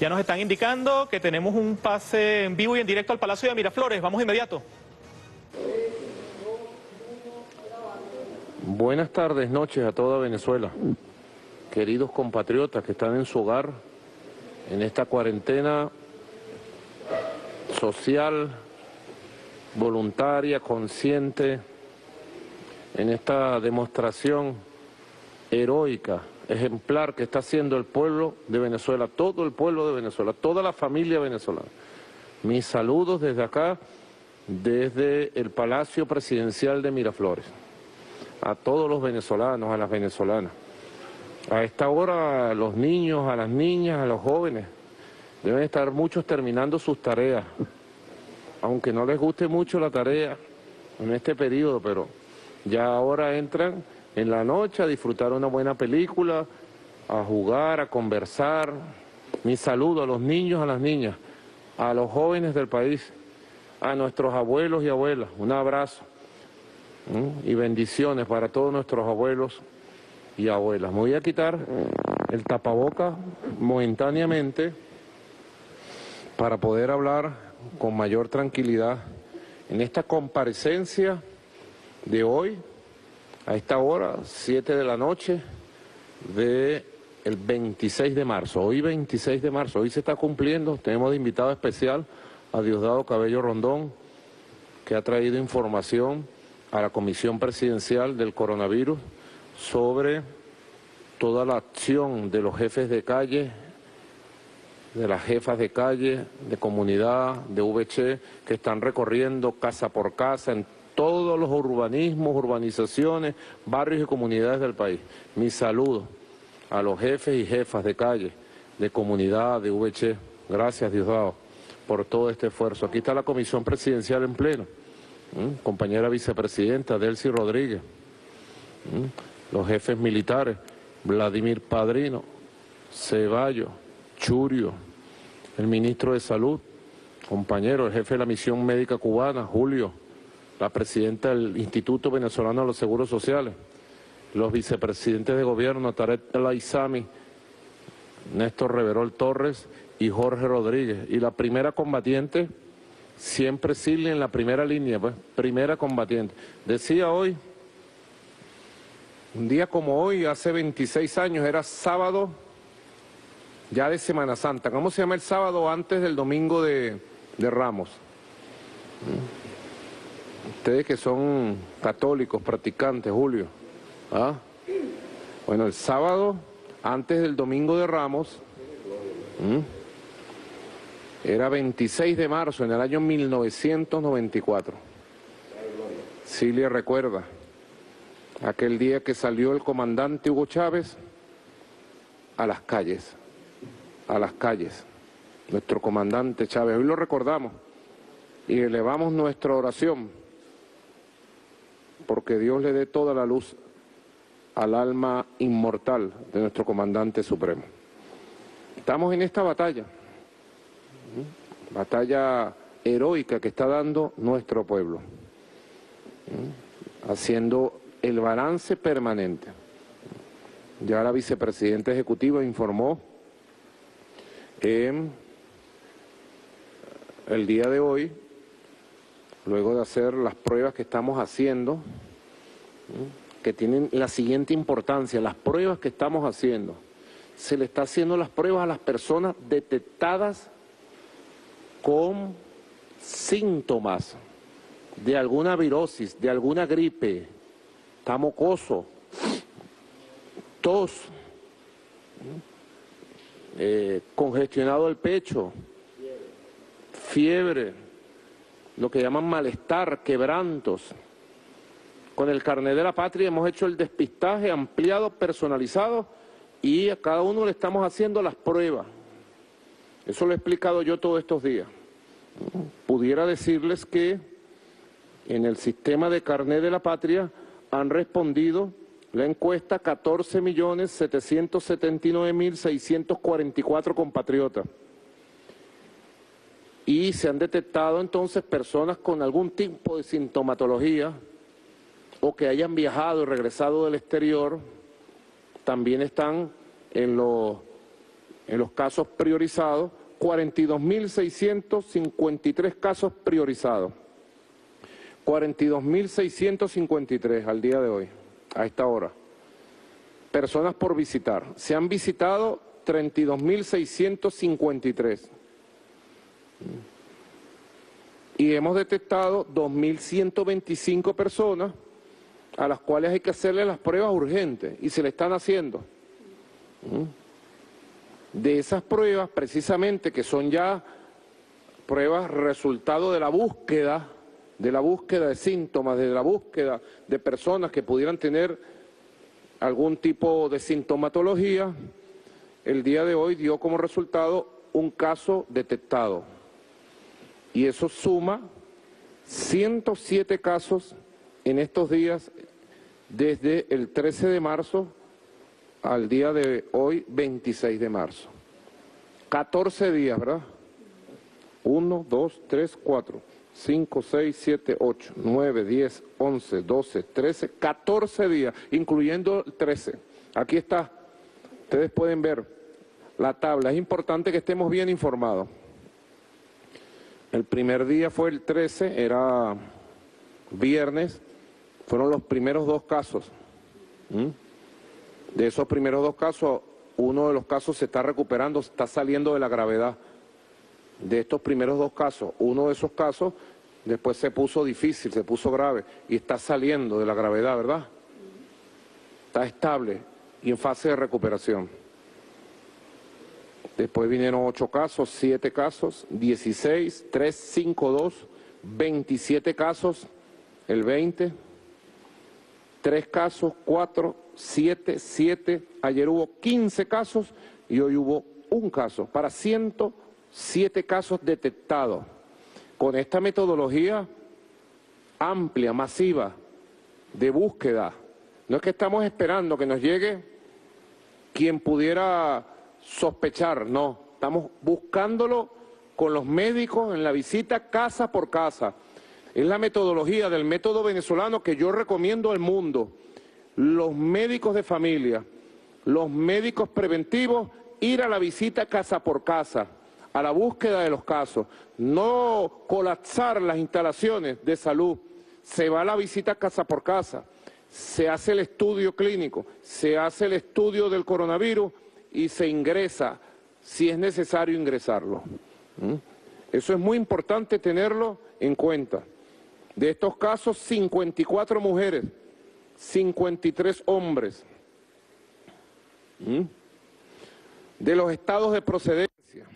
Ya nos están indicando que tenemos un pase en vivo y en directo al Palacio de Miraflores. Vamos inmediato. Buenas tardes, noches a toda Venezuela. Queridos compatriotas que están en su hogar, en esta cuarentena social, voluntaria, consciente, en esta demostración heroica, ejemplar que está haciendo el pueblo de Venezuela, todo el pueblo de Venezuela, toda la familia venezolana. Mis saludos desde acá, desde el Palacio Presidencial de Miraflores, a todos los venezolanos, a las venezolanas. A esta hora, a los niños, a las niñas, a los jóvenes, deben estar muchos terminando sus tareas, aunque no les guste mucho la tarea en este periodo, pero ya ahora entran en la noche a disfrutar una buena película, a jugar, a conversar. Mi saludo a los niños, a las niñas, a los jóvenes del país, a nuestros abuelos y abuelas. Un abrazo y bendiciones para todos nuestros abuelos y abuelas. Me voy a quitar el tapaboca momentáneamente para poder hablar con mayor tranquilidad en esta comparecencia de hoy, a esta hora, 7 de la noche, del 26 de marzo. Hoy 26 de marzo, hoy se está cumpliendo. Tenemos de invitado especial a Diosdado Cabello Rondón, que ha traído información a la Comisión Presidencial del Coronavirus sobre toda la acción de los jefes de calle, de las jefas de calle, de comunidad, de VC, que están recorriendo casa por casa en todos los urbanismos, urbanizaciones, barrios y comunidades del país. Mis saludos a los jefes y jefas de calle, de comunidad, de VC. Gracias, Diosdado, por todo este esfuerzo. Aquí está la Comisión Presidencial en pleno. Compañera vicepresidenta Delcy Rodríguez, los jefes militares, Vladimir Padrino, Ceballos, Churio, el ministro de Salud, compañero, el jefe de la misión médica cubana, Julio, la presidenta del Instituto Venezolano de los Seguros Sociales, los vicepresidentes de gobierno, Tareck El Aissami, Néstor Reverol Torres y Jorge Rodríguez, y la primera combatiente, siempre Silvia en la primera línea, pues, primera combatiente. Decía hoy, un día como hoy, hace 26 años, era sábado ya de Semana Santa. ¿Cómo se llama el sábado antes del domingo de Ramos? Ustedes que son católicos, practicantes, Julio. ¿Ah? Bueno, el sábado antes del domingo de Ramos. Era 26 de marzo, en el año 1994. Silvia recuerda aquel día que salió el comandante Hugo Chávez a las calles, Nuestro comandante Chávez, hoy lo recordamos y elevamos nuestra oración porque Dios le dé toda la luz al alma inmortal de nuestro comandante supremo. Estamos en esta batalla. Batalla heroica que está dando nuestro pueblo, haciendo el balance permanente. Ya la vicepresidenta ejecutiva informó el día de hoy, luego de hacer las pruebas que estamos haciendo, que tienen la siguiente importancia, las pruebas que estamos haciendo. Se le está haciendo las pruebas a las personas detectadas con síntomas de alguna virosis, de alguna gripe, está mocoso, tos, congestionado el pecho, fiebre, lo que llaman malestar, quebrantos. Con el carnet de la patria hemos hecho el despistaje ampliado, personalizado, y a cada uno le estamos haciendo las pruebas. Eso lo he explicado yo todos estos días. Pudiera decirles que en el sistema de carnet de la patria han respondido la encuesta 14.779.644 compatriotas. Y se han detectado entonces personas con algún tipo de sintomatología o que hayan viajado y regresado del exterior. También están en los en los casos priorizados, 42.653 casos priorizados. 42.653 al día de hoy, a esta hora. Personas por visitar. Se han visitado 32.653. Y hemos detectado 2.125 personas a las cuales hay que hacerle las pruebas urgentes, y se le están haciendo. De esas pruebas, precisamente, que son ya pruebas resultado de la búsqueda, de síntomas, de la búsqueda de personas que pudieran tener algún tipo de sintomatología, el día de hoy dio como resultado un caso detectado. Y eso suma 107 casos en estos días, desde el 13 de marzo al día de hoy, 26 de marzo. 14 días, ¿verdad? 1, 2, 3, 4, 5, 6, 7, 8, 9, 10, 11, 12, 13, 14 días, incluyendo el 13. Aquí está. Ustedes pueden ver la tabla. Es importante que estemos bien informados. El primer día fue el 13, era viernes, fueron los primeros dos casos. De esos primeros dos casos, uno de los casos se está recuperando, está saliendo de la gravedad. De estos primeros dos casos, uno de esos casos después se puso difícil, se puso grave, y está saliendo de la gravedad, ¿verdad? Está estable y en fase de recuperación. Después vinieron 8 casos, 7 casos, 16, 3, 5, 2, 27 casos, el 20, 3 casos, 4, 7, 7. Ayer hubo 15 casos y hoy hubo un caso, para 107 casos detectados. Con esta metodología amplia, masiva, de búsqueda, no es que estamos esperando que nos llegue quien pudiera sospechar, no. Estamos buscándolo con los médicos en la visita casa por casa. Es la metodología del método venezolano que yo recomiendo al mundo. Los médicos de familia, los médicos preventivos, ir a la visita casa por casa, a la búsqueda de los casos. No colapsar las instalaciones de salud. Se va a la visita casa por casa. Se hace el estudio clínico, se hace el estudio del coronavirus y se ingresa, si es necesario ingresarlo. Eso es muy importante tenerlo en cuenta. De estos casos, 54 mujeres, 53 hombres. De los estados de procedencia,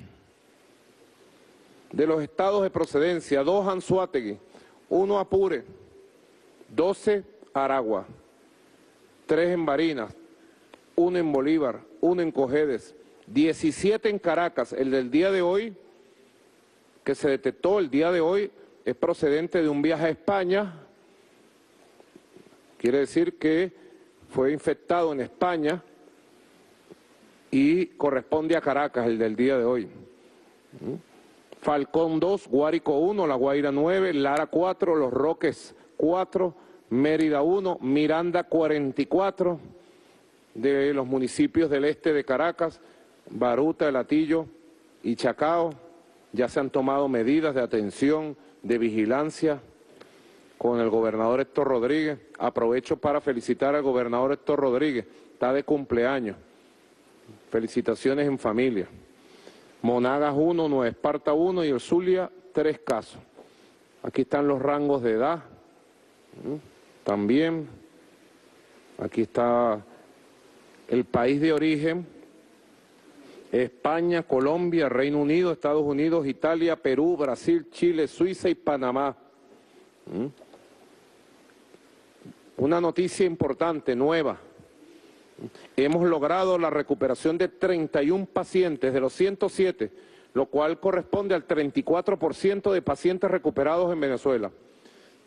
2 Anzoátegui, 1 Apure, 12 Aragua, 3 en Barinas, 1 en Bolívar, 1 en Cojedes, 17 en Caracas. El del día de hoy, que se detectó el día de hoy, es procedente de un viaje a España. Quiere decir que fue infectado en España y corresponde a Caracas el del día de hoy. Falcón 2, Guárico 1, La Guaira 9, Lara 4, Los Roques 4, Mérida 1, Miranda 44, de los municipios del este de Caracas, Baruta, El Hatillo y Chacao. Ya se han tomado medidas de atención, de vigilancia, con el gobernador Héctor Rodríguez. Aprovecho para felicitar al gobernador Héctor Rodríguez, está de cumpleaños. Felicitaciones en familia. Monagas 1, Nueva Esparta 1 y el Zulia 3 casos. Aquí están los rangos de edad. También aquí está el país de origen: España, Colombia, Reino Unido, Estados Unidos, Italia, Perú, Brasil, Chile, Suiza y Panamá. Una noticia importante, nueva. Hemos logrado la recuperación de 31 pacientes de los 107, lo cual corresponde al 34% de pacientes recuperados en Venezuela.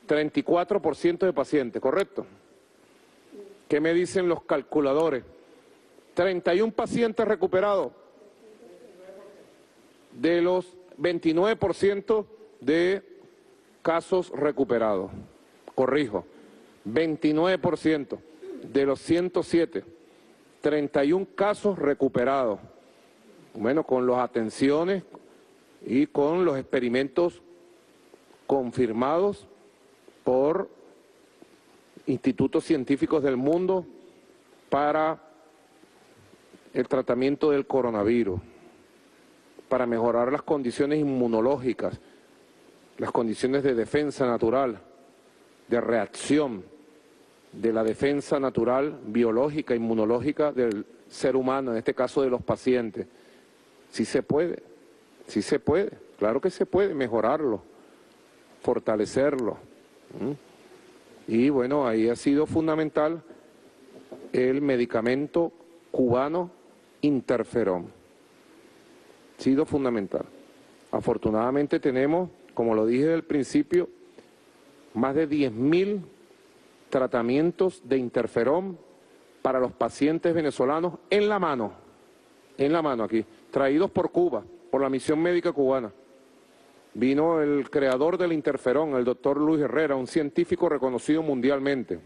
34% de pacientes, ¿correcto? ¿Qué me dicen los calculadores? 31 pacientes recuperados de los 29% de casos recuperados. Corrijo, 29% de los 107, 31 casos recuperados. bueno, con las atenciones y con los experimentos confirmados por institutos científicos del mundo para el tratamiento del coronavirus, para mejorar las condiciones inmunológicas, las condiciones de defensa natural, de reacción, de la defensa natural biológica, inmunológica del ser humano, en este caso de los pacientes. Sí se puede, claro que se puede mejorarlo, fortalecerlo. Y bueno, ahí ha sido fundamental el medicamento cubano interferón. Ha sido fundamental. Afortunadamente tenemos, como lo dije al principio, más de 10.000 tratamientos de interferón para los pacientes venezolanos en la mano aquí, traídos por Cuba, por la misión médica cubana. Vino el creador del interferón, el doctor Luis Herrera, un científico reconocido mundialmente.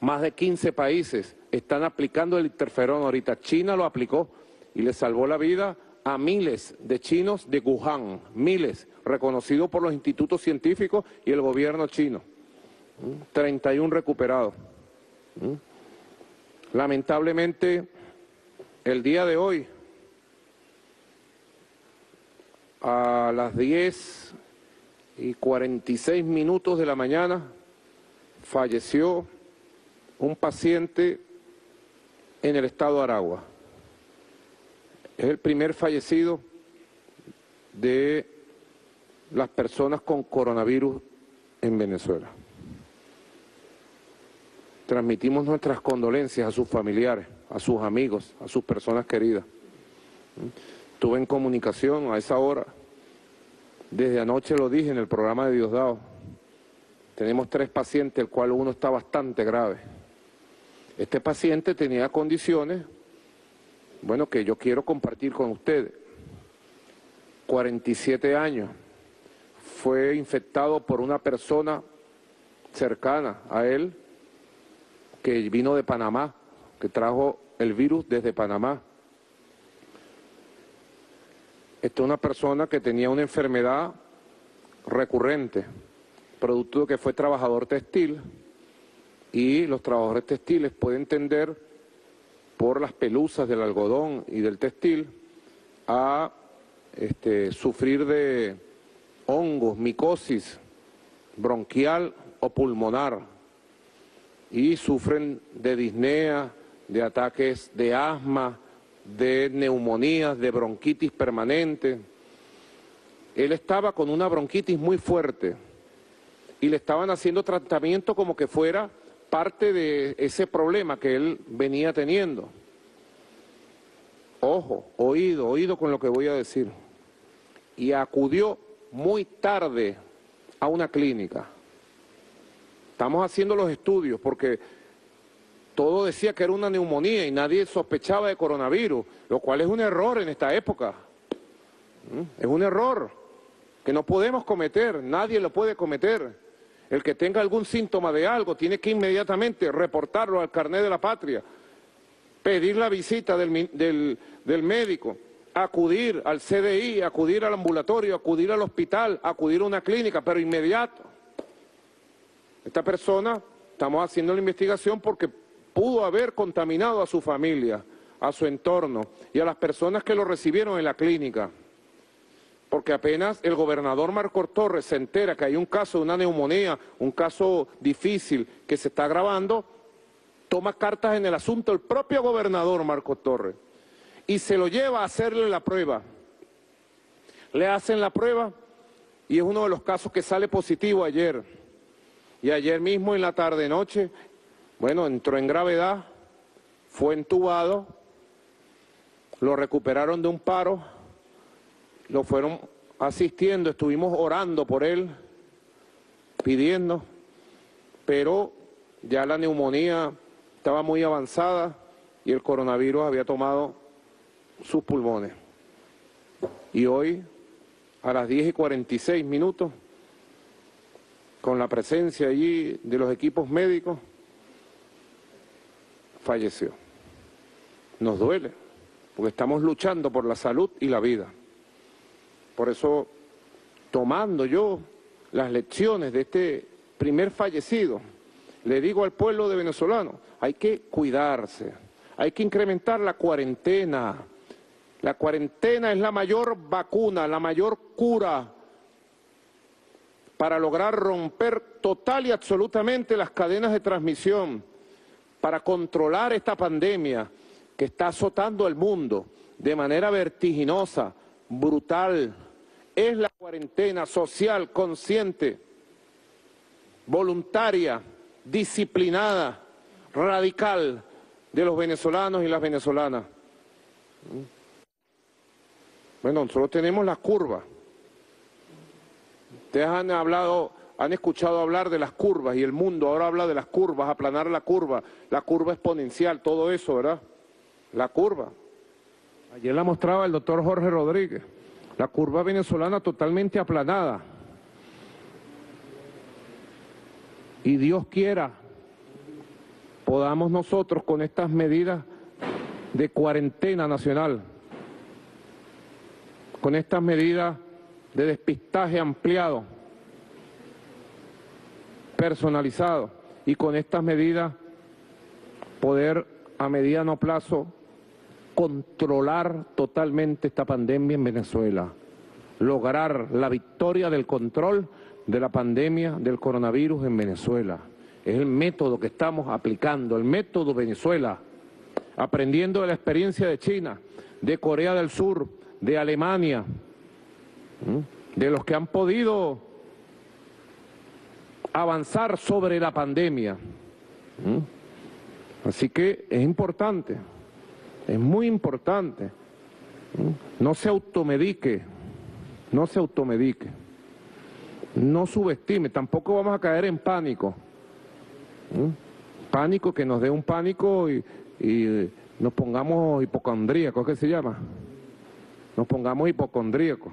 Más de 15 países están aplicando el interferón ahorita. China lo aplicó y le salvó la vida a miles de chinos de Wuhan, miles, reconocidos por los institutos científicos y el gobierno chino. 31 recuperados. Lamentablemente, el día de hoy, a las 10:46 de la mañana, falleció un paciente en el estado de Aragua. Es el primer fallecido de las personas con coronavirus en Venezuela. Transmitimos nuestras condolencias a sus familiares, a sus amigos, a sus personas queridas. Estuve en comunicación a esa hora, desde anoche lo dije en el programa de Diosdado. Tenemos 3 pacientes, el cual uno está bastante grave. Este paciente tenía condiciones, bueno, que yo quiero compartir con ustedes. 47 años, fue infectado por una persona cercana a él, que vino de Panamá, que trajo el virus desde Panamá. Esta es una persona que tenía una enfermedad recurrente, producto de que fue trabajador textil, y los trabajadores textiles pueden tender por las pelusas del algodón y del textil a sufrir de hongos, micosis bronquial o pulmonar, y sufren de disnea, de ataques de asma, de neumonías, de bronquitis permanente. Él estaba con una bronquitis muy fuerte y le estaban haciendo tratamiento como que fuera parte de ese problema que él venía teniendo. Ojo, oído con lo que voy a decir. Y acudió muy tarde a una clínica. Estamos haciendo los estudios porque todo decía que era una neumonía y nadie sospechaba de coronavirus, lo cual es un error en esta época. Es un error que no podemos cometer, nadie lo puede cometer. El que tenga algún síntoma de algo tiene que inmediatamente reportarlo al carnet de la patria, pedir la visita del médico, acudir al CDI, acudir al ambulatorio, acudir al hospital, acudir a una clínica, pero inmediato. Esta persona, estamos haciendo la investigación porque pudo haber contaminado a su familia, a su entorno y a las personas que lo recibieron en la clínica. Porque apenas el gobernador Marcos Torres se entera que hay un caso de una neumonía, un caso difícil que se está agravando, toma cartas en el asunto el propio gobernador Marcos Torres y se lo lleva a hacerle la prueba. Le hacen la prueba y es uno de los casos que sale positivo ayer. Y ayer mismo en la tarde-noche, bueno, entró en gravedad, fue entubado, lo recuperaron de un paro, lo fueron asistiendo, estuvimos orando por él, pidiendo, pero ya la neumonía estaba muy avanzada y el coronavirus había tomado sus pulmones. Y hoy, a las 10:46, con la presencia allí de los equipos médicos, falleció. Nos duele, porque estamos luchando por la salud y la vida. Por eso, tomando yo las lecciones de este primer fallecido, le digo al pueblo de venezolano, hay que cuidarse, hay que incrementar la cuarentena. La cuarentena es la mayor vacuna, la mayor cura para lograr romper total y absolutamente las cadenas de transmisión, para controlar esta pandemia que está azotando al mundo de manera vertiginosa, brutal. Es la cuarentena social, consciente, voluntaria, disciplinada, radical de los venezolanos y las venezolanas. Bueno, nosotros tenemos las curvas. Ustedes han escuchado hablar de las curvas, y el mundo ahora habla de las curvas, aplanar la curva exponencial, todo eso, ¿verdad? La curva. Ayer la mostraba el doctor Jorge Rodríguez, la curva venezolana totalmente aplanada. Y Dios quiera, podamos nosotros con estas medidas de cuarentena nacional, con estas medidas de despistaje ampliado, personalizado, y con estas medidas poder a mediano plazo controlar totalmente esta pandemia en Venezuela, lograr la victoria del control de la pandemia del coronavirus en Venezuela. Es el método que estamos aplicando, el método Venezuela, aprendiendo de la experiencia de China, de Corea del Sur, de Alemania, de los que han podido avanzar sobre la pandemia. Así que es importante, es muy importante. No se automedique, no se automedique. No subestime, tampoco vamos a caer en pánico. Pánico que nos dé un pánico y nos pongamos hipocondríacos, ¿qué se llama? Nos pongamos hipocondríacos.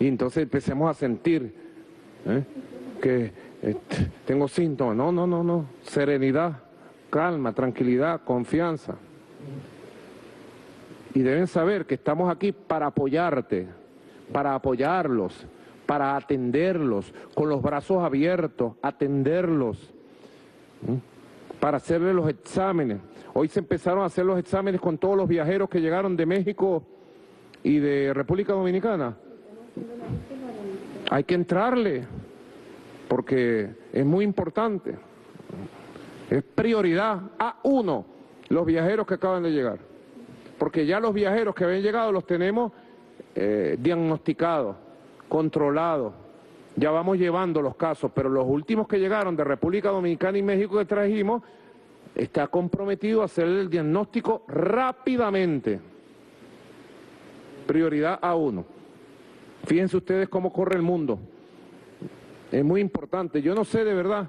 Y entonces empecemos a sentir que tengo síntomas. No, no, no, no. Serenidad, calma, tranquilidad, confianza. Y deben saber que estamos aquí para apoyarte, para apoyarlos, para atenderlos, con los brazos abiertos, atenderlos, para hacerle los exámenes. Hoy se empezaron a hacer los exámenes con todos los viajeros que llegaron de México y de República Dominicana. Hay que entrarle, porque es muy importante. Es prioridad A1 los viajeros que acaban de llegar, porque ya los viajeros que habían llegado los tenemos diagnosticados, controlados. Ya vamos llevando los casos, pero los últimos que llegaron de República Dominicana y México que trajimos, está comprometido a hacer el diagnóstico rápidamente. Prioridad A1. Fíjense ustedes cómo corre el mundo. Es muy importante. Yo no sé de verdad,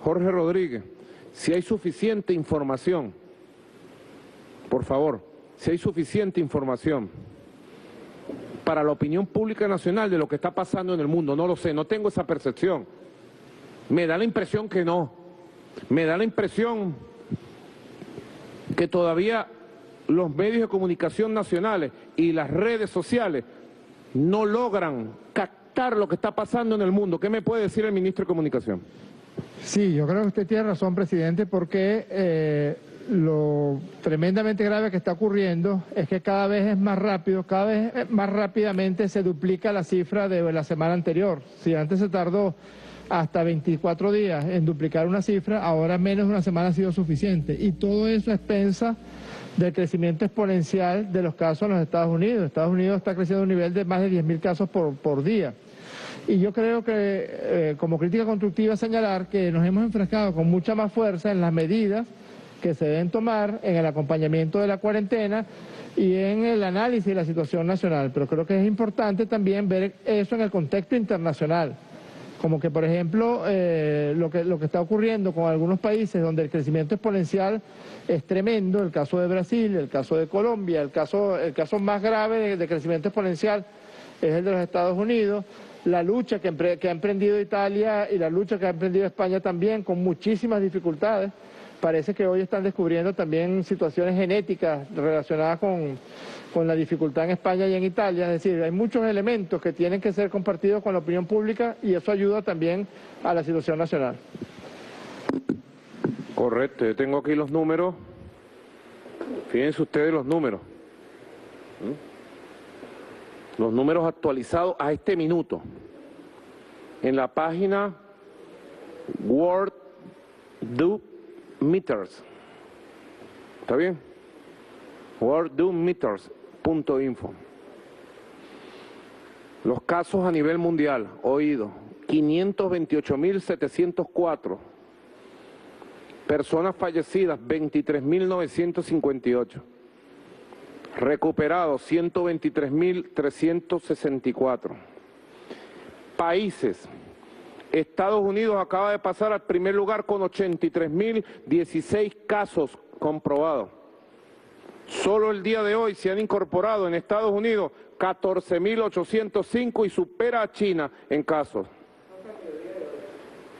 Jorge Rodríguez, si hay suficiente información. Por favor, si hay suficiente información para la opinión pública nacional de lo que está pasando en el mundo. No lo sé, no tengo esa percepción. Me da la impresión que no. Me da la impresión que todavía los medios de comunicación nacionales y las redes sociales no logran captar lo que está pasando en el mundo. ¿Qué me puede decir el ministro de Comunicación? Sí, yo creo que usted tiene razón, presidente, porque lo tremendamente grave que está ocurriendo es que cada vez es más rápido, cada vez más rápidamente se duplica la cifra de la semana anterior. Si antes se tardó hasta 24 días en duplicar una cifra, ahora menos de una semana ha sido suficiente. Y todo eso a expensas del crecimiento exponencial de los casos en los Estados Unidos. Estados Unidos está creciendo a un nivel de más de 10.000 casos por día. Y yo creo que, como crítica constructiva, señalar que nos hemos enfrascado con mucha más fuerza en las medidas que se deben tomar, en el acompañamiento de la cuarentena y en el análisis de la situación nacional. Pero creo que es importante también ver eso en el contexto internacional. Como que, por ejemplo, lo que está ocurriendo con algunos países donde el crecimiento exponencial es tremendo, el caso de Brasil, el caso de Colombia, el caso más grave de crecimiento exponencial es el de los Estados Unidos, la lucha que ha emprendido Italia y la lucha que ha emprendido España también, con muchísimas dificultades. Parece que hoy están descubriendo también situaciones genéticas relacionadas con la dificultad en España y en Italia. Es decir, hay muchos elementos que tienen que ser compartidos con la opinión pública y eso ayuda también a la situación nacional. Correcto, yo tengo aquí los números. Fíjense ustedes los números. Los números actualizados a este minuto. En la página World Duke Meters, ¿está bien? worlddoommeters.info. Los casos a nivel mundial, oído, 528.704. Personas fallecidas, 23.958. Recuperados, 123.364. Países. Estados Unidos acaba de pasar al primer lugar con 83.016 casos comprobados. Solo el día de hoy se han incorporado en Estados Unidos 14.805 y supera a China en casos.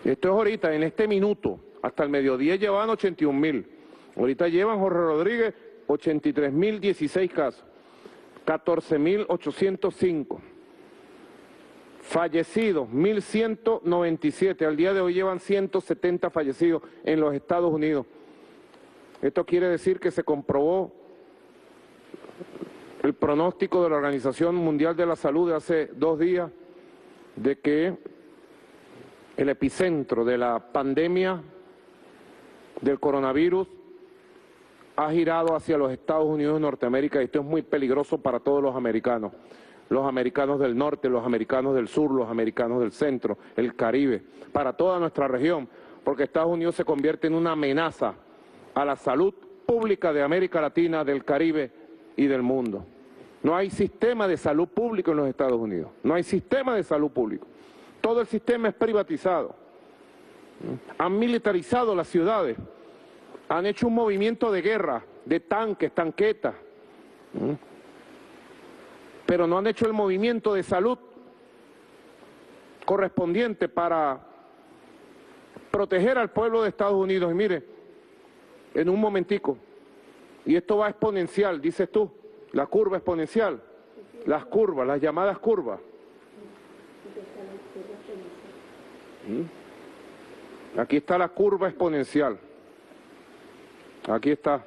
Esto es ahorita, en este minuto, hasta el mediodía llevan 81.000. Ahorita llevan, Jorge Rodríguez, 83.016 casos, 14.805. Fallecidos, 1.197. Al día de hoy llevan 170 fallecidos en los Estados Unidos. Esto quiere decir que se comprobó el pronóstico de la Organización Mundial de la Salud de hace 2 días de que el epicentro de la pandemia del coronavirus ha girado hacia los Estados Unidos de Norteamérica. Esto es muy peligroso para todos los americanos. Los americanos del norte, los americanos del sur, los americanos del centro, el Caribe, para toda nuestra región, porque Estados Unidos se convierte en una amenaza a la salud pública de América Latina, del Caribe y del mundo. No hay sistema de salud público en los Estados Unidos, no hay sistema de salud público. Todo el sistema es privatizado, han militarizado las ciudades, han hecho un movimiento de guerra, de tanques, tanquetas, pero no han hecho el movimiento de salud correspondiente para proteger al pueblo de Estados Unidos. Y mire, en un momentico, y esto va exponencial, dices tú, la curva exponencial, las curvas, las llamadas curvas. Aquí está la curva exponencial, aquí está,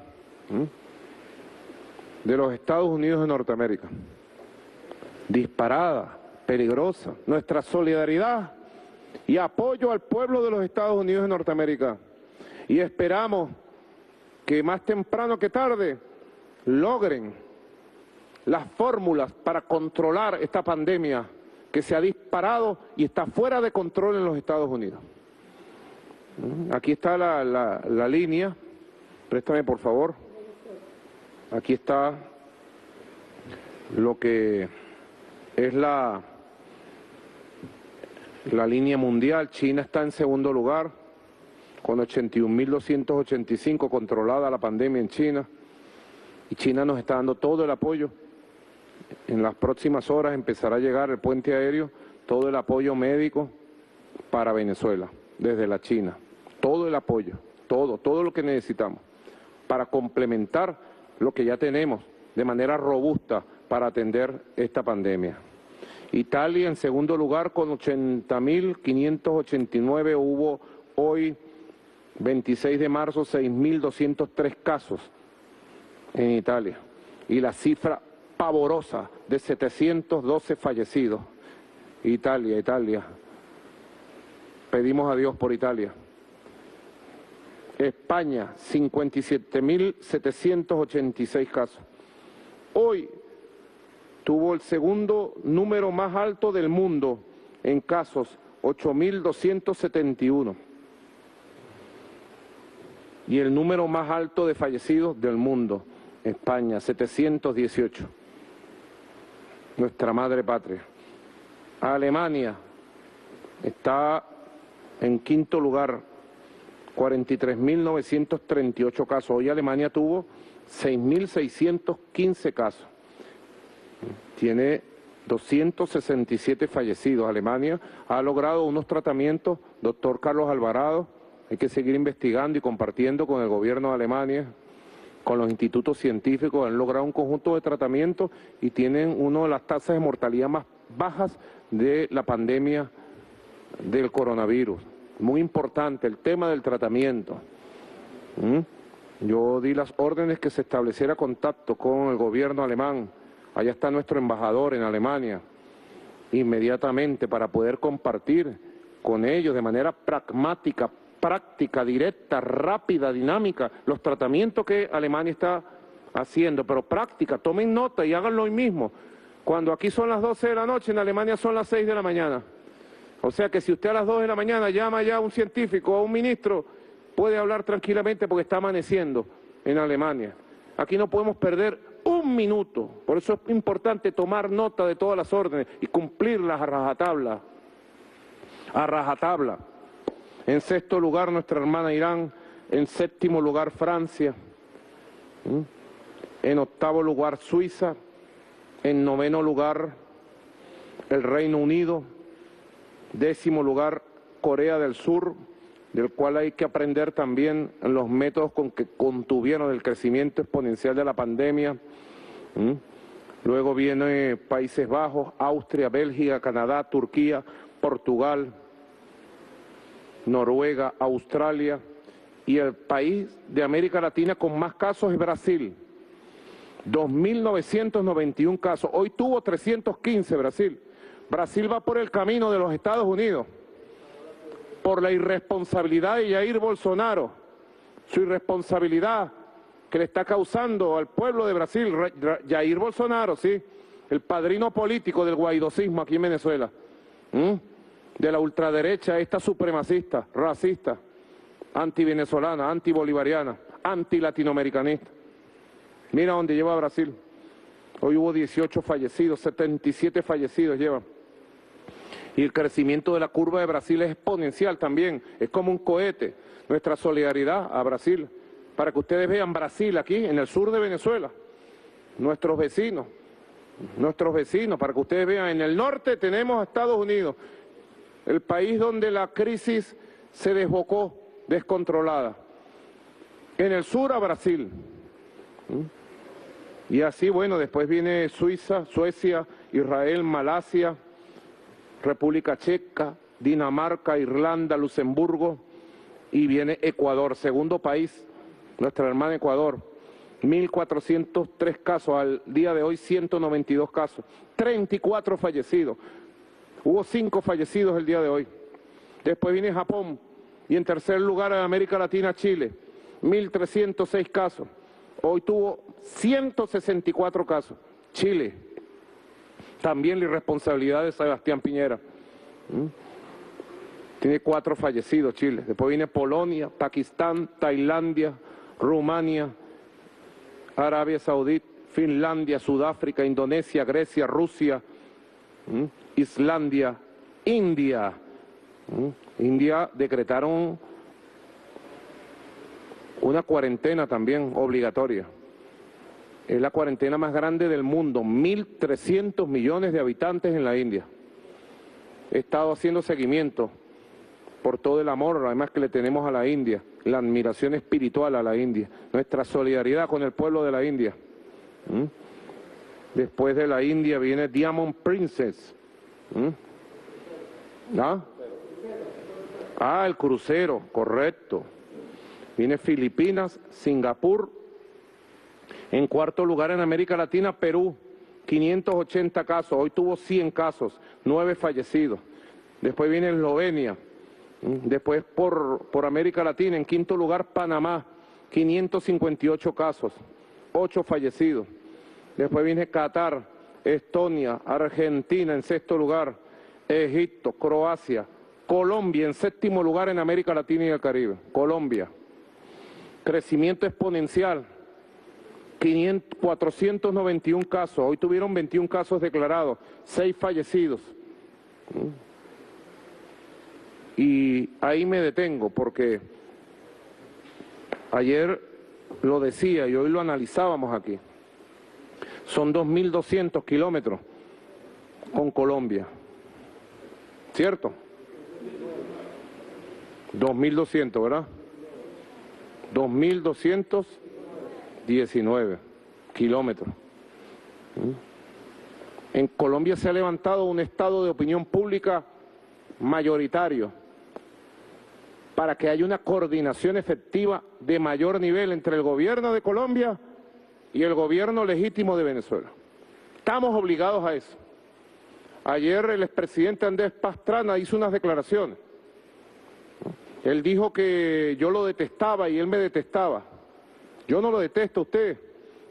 de los Estados Unidos de Norteamérica. Disparada, peligrosa. Nuestra solidaridad y apoyo al pueblo de los Estados Unidos de Norteamérica. Y esperamos que más temprano que tarde logren las fórmulas para controlar esta pandemia que se ha disparado y está fuera de control en los Estados Unidos. Aquí está la línea. Préstame, por favor. Aquí está lo que es la línea mundial. China está en segundo lugar, con 81.285 controlada la pandemia en China. Y China nos está dando todo el apoyo. En las próximas horas empezará a llegar el puente aéreo, todo el apoyo médico para Venezuela, desde la China. Todo el apoyo, todo lo que necesitamos para complementar lo que ya tenemos de manera robusta para atender esta pandemia. Italia en segundo lugar con 80.589, hubo hoy 26 de marzo 6.203 casos en Italia y la cifra pavorosa de 712 fallecidos. Italia, Italia, pedimos a Dios por Italia. España 57.786 casos. Hoy tuvo el segundo número más alto del mundo en casos, 8.271. Y el número más alto de fallecidos del mundo, España, 718. Nuestra madre patria. Alemania está en quinto lugar, 43.938 casos. Hoy Alemania tuvo 6.615 casos. Tiene 267 fallecidos. Alemania ha logrado unos tratamientos, doctor Carlos Alvarado, Hay que seguir investigando y compartiendo con el gobierno de Alemania, con los institutos científicos. Han logrado un conjunto de tratamientos y tienen una de las tasas de mortalidad más bajas de la pandemia del coronavirus. Muy importante el tema del tratamiento. Yo di las órdenes que se estableciera contacto con el gobierno alemán. Allá está nuestro embajador en Alemania, inmediatamente, para poder compartir con ellos de manera pragmática, práctica, directa, rápida, dinámica, los tratamientos que Alemania está haciendo, pero práctica. Tomen nota y háganlo hoy mismo. Cuando aquí son las 12 de la noche, en Alemania son las 6 de la mañana. O sea que si usted a las 2 de la mañana llama ya a un científico o a un ministro, puede hablar tranquilamente porque está amaneciendo en Alemania. Aquí no podemos perder un minuto. Por eso es importante tomar nota de todas las órdenes y cumplirlas a rajatabla. A rajatabla. En sexto lugar, nuestra hermana Irán. En séptimo lugar, Francia. En octavo lugar, Suiza. En noveno lugar, el Reino Unido. Décimo lugar, Corea del Sur, del cual hay que aprender también los métodos con que contuvieron el crecimiento exponencial de la pandemia. Luego viene Países Bajos, Austria, Bélgica, Canadá, Turquía, Portugal, Noruega, Australia, y el país de América Latina con más casos es Brasil. 2.991 casos. Hoy tuvo 315 Brasil. Brasil va por el camino de los Estados Unidos, por la irresponsabilidad de Jair Bolsonaro, su irresponsabilidad que le está causando al pueblo de Brasil. Jair Bolsonaro, sí, el padrino político del guaidosismo aquí en Venezuela, de la ultraderecha, esta supremacista, racista, antivenezolana, antibolivariana, antilatinoamericanista. Mira dónde lleva a Brasil. Hoy hubo 18 fallecidos, 77 fallecidos llevan. Y el crecimiento de la curva de Brasil es exponencial también, es como un cohete. Nuestra solidaridad a Brasil, para que ustedes vean Brasil aquí, en el sur de Venezuela, nuestros vecinos, para que ustedes vean. En el norte tenemos a Estados Unidos, el país donde la crisis se desbocó descontrolada. En el sur a Brasil. Y así, bueno, después viene Suiza, Suecia, Israel, Malasia, República Checa, Dinamarca, Irlanda, Luxemburgo, y viene Ecuador, segundo país, nuestra hermana Ecuador. 1.403 casos, al día de hoy 192 casos, 34 fallecidos. Hubo 5 fallecidos el día de hoy. Después viene Japón, y en tercer lugar en América Latina, Chile, 1.306 casos. Hoy tuvo 164 casos. Chile, también la irresponsabilidad de Sebastián Piñera. Tiene 4 fallecidos Chile. Después viene Polonia, Pakistán, Tailandia, Rumania, Arabia Saudita, Finlandia, Sudáfrica, Indonesia, Grecia, Rusia, Islandia, India. India decretaron una cuarentena también obligatoria. Es la cuarentena más grande del mundo, 1.300 millones de habitantes en la India. He estado haciendo seguimiento por todo el amor, además, que le tenemos a la India, la admiración espiritual a la India, nuestra solidaridad con el pueblo de la India. Después de la India viene Diamond Princess. El crucero, correcto. Viene Filipinas, Singapur. En cuarto lugar en América Latina, Perú, 580 casos. Hoy tuvo 100 casos, 9 fallecidos. Después viene Eslovenia. Después por América Latina, en quinto lugar, Panamá, 558 casos, 8 fallecidos. Después viene Qatar, Estonia, Argentina en sexto lugar, Egipto, Croacia, Colombia en séptimo lugar en América Latina y el Caribe. Colombia. Crecimiento exponencial. 491 casos. Hoy tuvieron 21 casos declarados, 6 fallecidos. Y ahí me detengo, porque ayer lo decía y hoy lo analizábamos aquí. Son 2.200 kilómetros con Colombia, ¿cierto? 2.200, ¿verdad? 2.219 kilómetros. En Colombia se ha levantado un estado de opinión pública mayoritario para que haya una coordinación efectiva de mayor nivel entre el gobierno de Colombia y el gobierno legítimo de Venezuela. Estamos obligados a eso. Ayer el expresidente Andrés Pastrana hizo unas declaraciones. Él dijo que yo lo detestaba y él me detestaba. Yo no lo detesto a usted.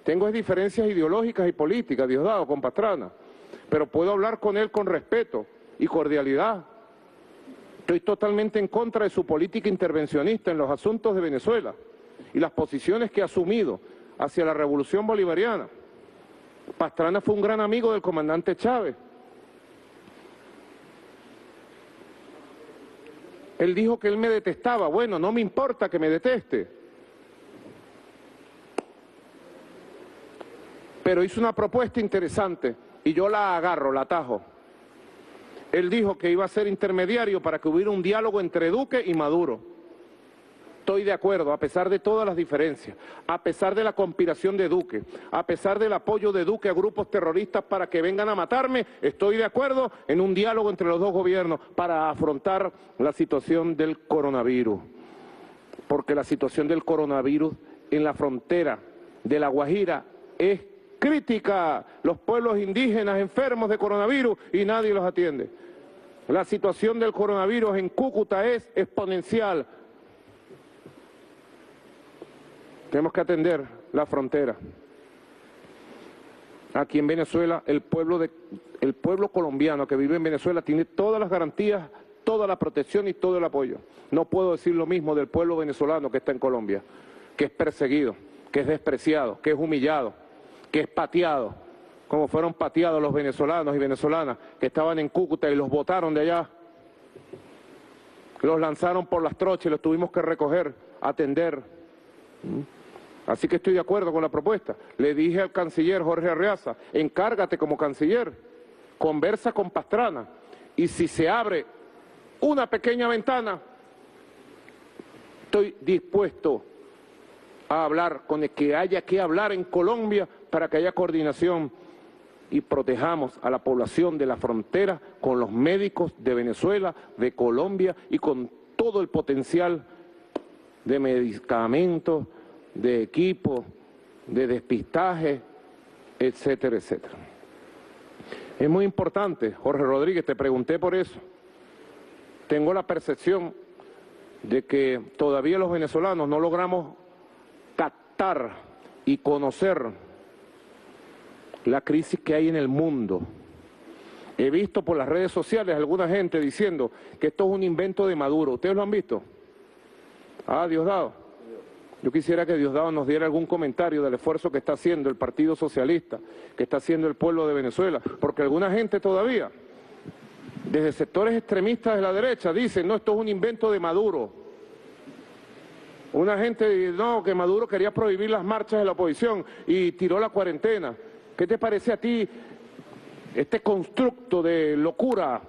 Tengo diferencias ideológicas y políticas, Diosdado, con Pastrana. Pero puedo hablar con él con respeto y cordialidad. Estoy totalmente en contra de su política intervencionista en los asuntos de Venezuela y las posiciones que ha asumido hacia la revolución bolivariana. Pastrana fue un gran amigo del comandante Chávez. Él dijo que él me detestaba. Bueno, no me importa que me deteste. Pero hizo una propuesta interesante y yo la agarro, la atajo. Él dijo que iba a ser intermediario para que hubiera un diálogo entre Duque y Maduro. Estoy de acuerdo, a pesar de todas las diferencias, a pesar de la conspiración de Duque, a pesar del apoyo de Duque a grupos terroristas para que vengan a matarme, estoy de acuerdo en un diálogo entre los dos gobiernos para afrontar la situación del coronavirus. Porque la situación del coronavirus en la frontera de La Guajira es crítica. Los pueblos indígenas enfermos de coronavirus y nadie los atiende. La situación del coronavirus en Cúcuta es exponencial. Tenemos que atender la frontera. Aquí en Venezuela, el pueblo colombiano que vive en Venezuela tiene todas las garantías, toda la protección y todo el apoyo. No puedo decir lo mismo del pueblo venezolano que está en Colombia, que es perseguido, que es despreciado, que es humillado, que es pateado, como fueron pateados los venezolanos y venezolanas que estaban en Cúcuta y los botaron de allá. Los lanzaron por las trochas y los tuvimos que recoger, atender. Así que estoy de acuerdo con la propuesta. Le dije al canciller Jorge Arriaza, encárgate como canciller, conversa con Pastrana y si se abre una pequeña ventana, estoy dispuesto a hablar con el que haya que hablar en Colombia para que haya coordinación y protejamos a la población de la frontera con los médicos de Venezuela, de Colombia y con todo el potencial de medicamentos, de equipos, de despistaje, etcétera, etcétera. Es muy importante, Jorge Rodríguez, te pregunté por eso. Tengo la percepción de que todavía los venezolanos no logramos captar y conocer la crisis que hay en el mundo. He visto por las redes sociales alguna gente diciendo que esto es un invento de Maduro. ¿Ustedes lo han visto? Ah, Diosdado. Yo quisiera que Diosdado nos diera algún comentario del esfuerzo que está haciendo el Partido Socialista, que está haciendo el pueblo de Venezuela, porque alguna gente todavía, desde sectores extremistas de la derecha, dicen, no, esto es un invento de Maduro. Una gente dice, no, que Maduro quería prohibir las marchas de la oposición y tiró la cuarentena. ¿Qué te parece a ti este constructo de locura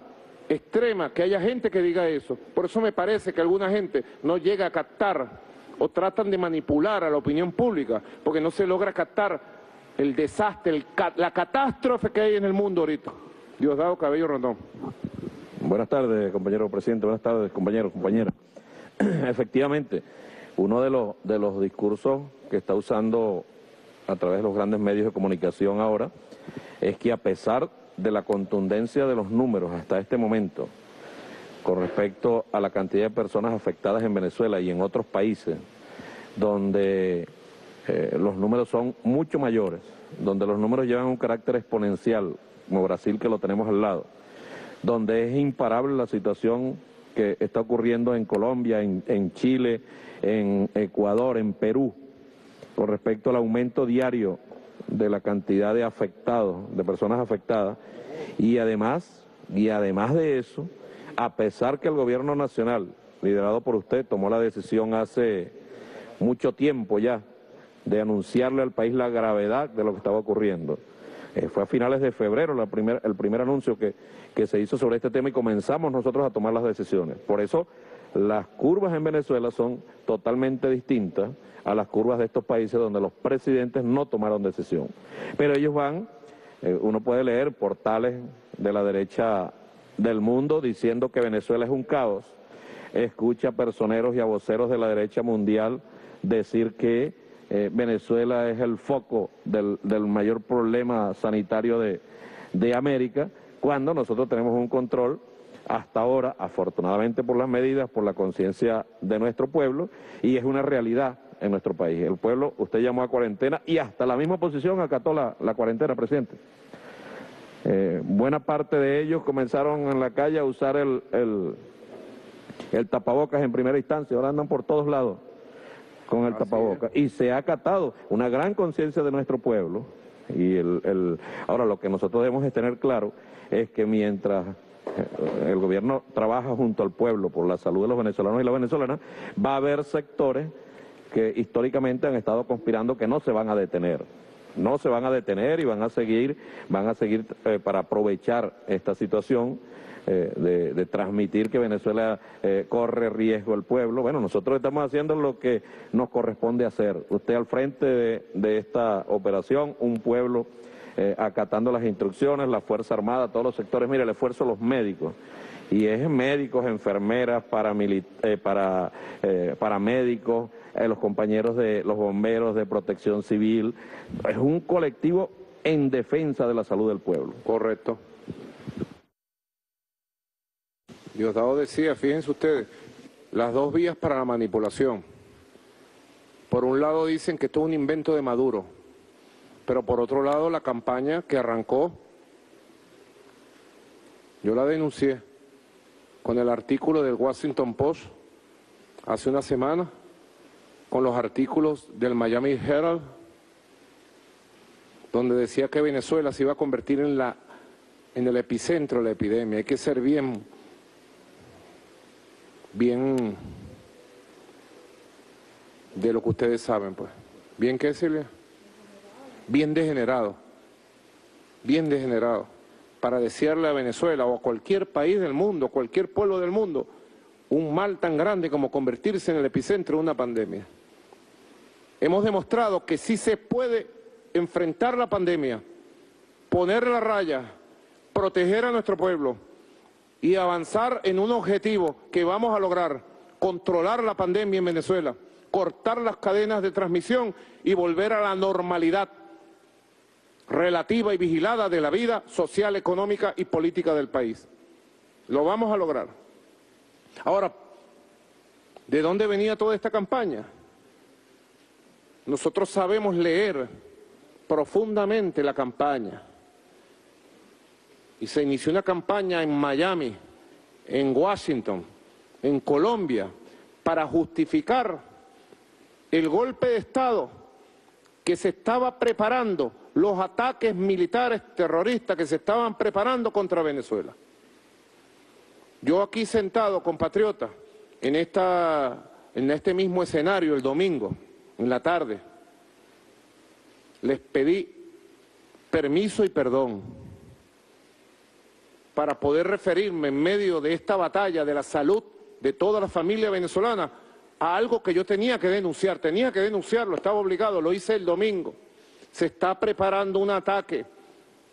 extrema, que haya gente que diga eso? Por eso me parece que alguna gente no llega a captar o tratan de manipular a la opinión pública, porque no se logra captar el desastre, la catástrofe que hay en el mundo ahorita. Diosdado Cabello Rondón. Buenas tardes, compañero presidente. Buenas tardes, compañeros, compañeras. Efectivamente, uno de los discursos que está usando a través de los grandes medios de comunicación ahora es que a pesar de la contundencia de los números hasta este momento con respecto a la cantidad de personas afectadas en Venezuela y en otros países donde los números son mucho mayores, donde los números llevan un carácter exponencial, como Brasil que lo tenemos al lado, donde es imparable la situación que está ocurriendo en Colombia, en Chile, en Ecuador, en Perú, con respecto al aumento diario de la cantidad de afectados, de personas afectadas, y además de eso, a pesar que el gobierno nacional, liderado por usted, tomó la decisión hace mucho tiempo ya de anunciarle al país la gravedad de lo que estaba ocurriendo, Fue a finales de febrero el primer anuncio que se hizo sobre este tema y comenzamos nosotros a tomar las decisiones. Por eso las curvas en Venezuela son totalmente distintas a las curvas de estos países donde los presidentes no tomaron decisión. Pero ellos van, uno puede leer portales de la derecha del mundo diciendo que Venezuela es un caos. Escucha a personeros y a voceros de la derecha mundial decir que Venezuela es el foco del mayor problema sanitario de América, cuando nosotros tenemos un control hasta ahora, afortunadamente por las medidas, por la conciencia de nuestro pueblo, y es una realidad en nuestro país. El pueblo, usted llamó a cuarentena y hasta la misma oposición acató la cuarentena, presidente. Buena parte de ellos comenzaron en la calle a usar el tapabocas en primera instancia, ahora andan por todos lados con el tapabocas, y se ha acatado una gran conciencia de nuestro pueblo. Y ahora lo que nosotros debemos es tener claro es que mientras el gobierno trabaja junto al pueblo por la salud de los venezolanos y las venezolanas, va a haber sectores que históricamente han estado conspirando que no se van a detener. No se van a detener y van a seguir para aprovechar esta situación de transmitir que Venezuela corre riesgo el pueblo. Bueno, nosotros estamos haciendo lo que nos corresponde hacer. Usted al frente de esta operación, un pueblo acatando las instrucciones, la Fuerza Armada, todos los sectores. Mire, el esfuerzo de los médicos. Y es médicos, enfermeras, paramédicos, los compañeros de los bomberos, de protección civil. Es un colectivo en defensa de la salud del pueblo. Correcto. Diosdado decía, fíjense ustedes, las dos vías para la manipulación. Por un lado dicen que esto es un invento de Maduro, pero por otro lado la campaña que arrancó, yo la denuncié con el artículo del Washington Post hace una semana, con los artículos del Miami Herald, donde decía que Venezuela se iba a convertir en el epicentro de la epidemia. Hay que ser bien de lo que ustedes saben, pues. ¿Bien qué, Silvia? Bien degenerado. Bien degenerado. Para desearle a Venezuela o a cualquier país del mundo, cualquier pueblo del mundo, un mal tan grande como convertirse en el epicentro de una pandemia. Hemos demostrado que sí se puede enfrentar la pandemia, poner la raya, proteger a nuestro pueblo y avanzar en un objetivo que vamos a lograr: controlar la pandemia en Venezuela, cortar las cadenas de transmisión y volver a la normalidad relativa y vigilada de la vida social, económica y política del país. Lo vamos a lograr. Ahora, ¿de dónde venía toda esta campaña? Nosotros sabemos leer profundamente la campaña. Y se inició una campaña en Miami, en Washington, en Colombia, para justificar el golpe de Estado que se estaba preparando, los ataques militares terroristas que se estaban preparando contra Venezuela. Yo aquí sentado, compatriota, en este mismo escenario el domingo, en la tarde, les pedí permiso y perdón para poder referirme en medio de esta batalla de la salud de toda la familia venezolana a algo que yo tenía que denunciar, estaba obligado, lo hice el domingo. Se está preparando un ataque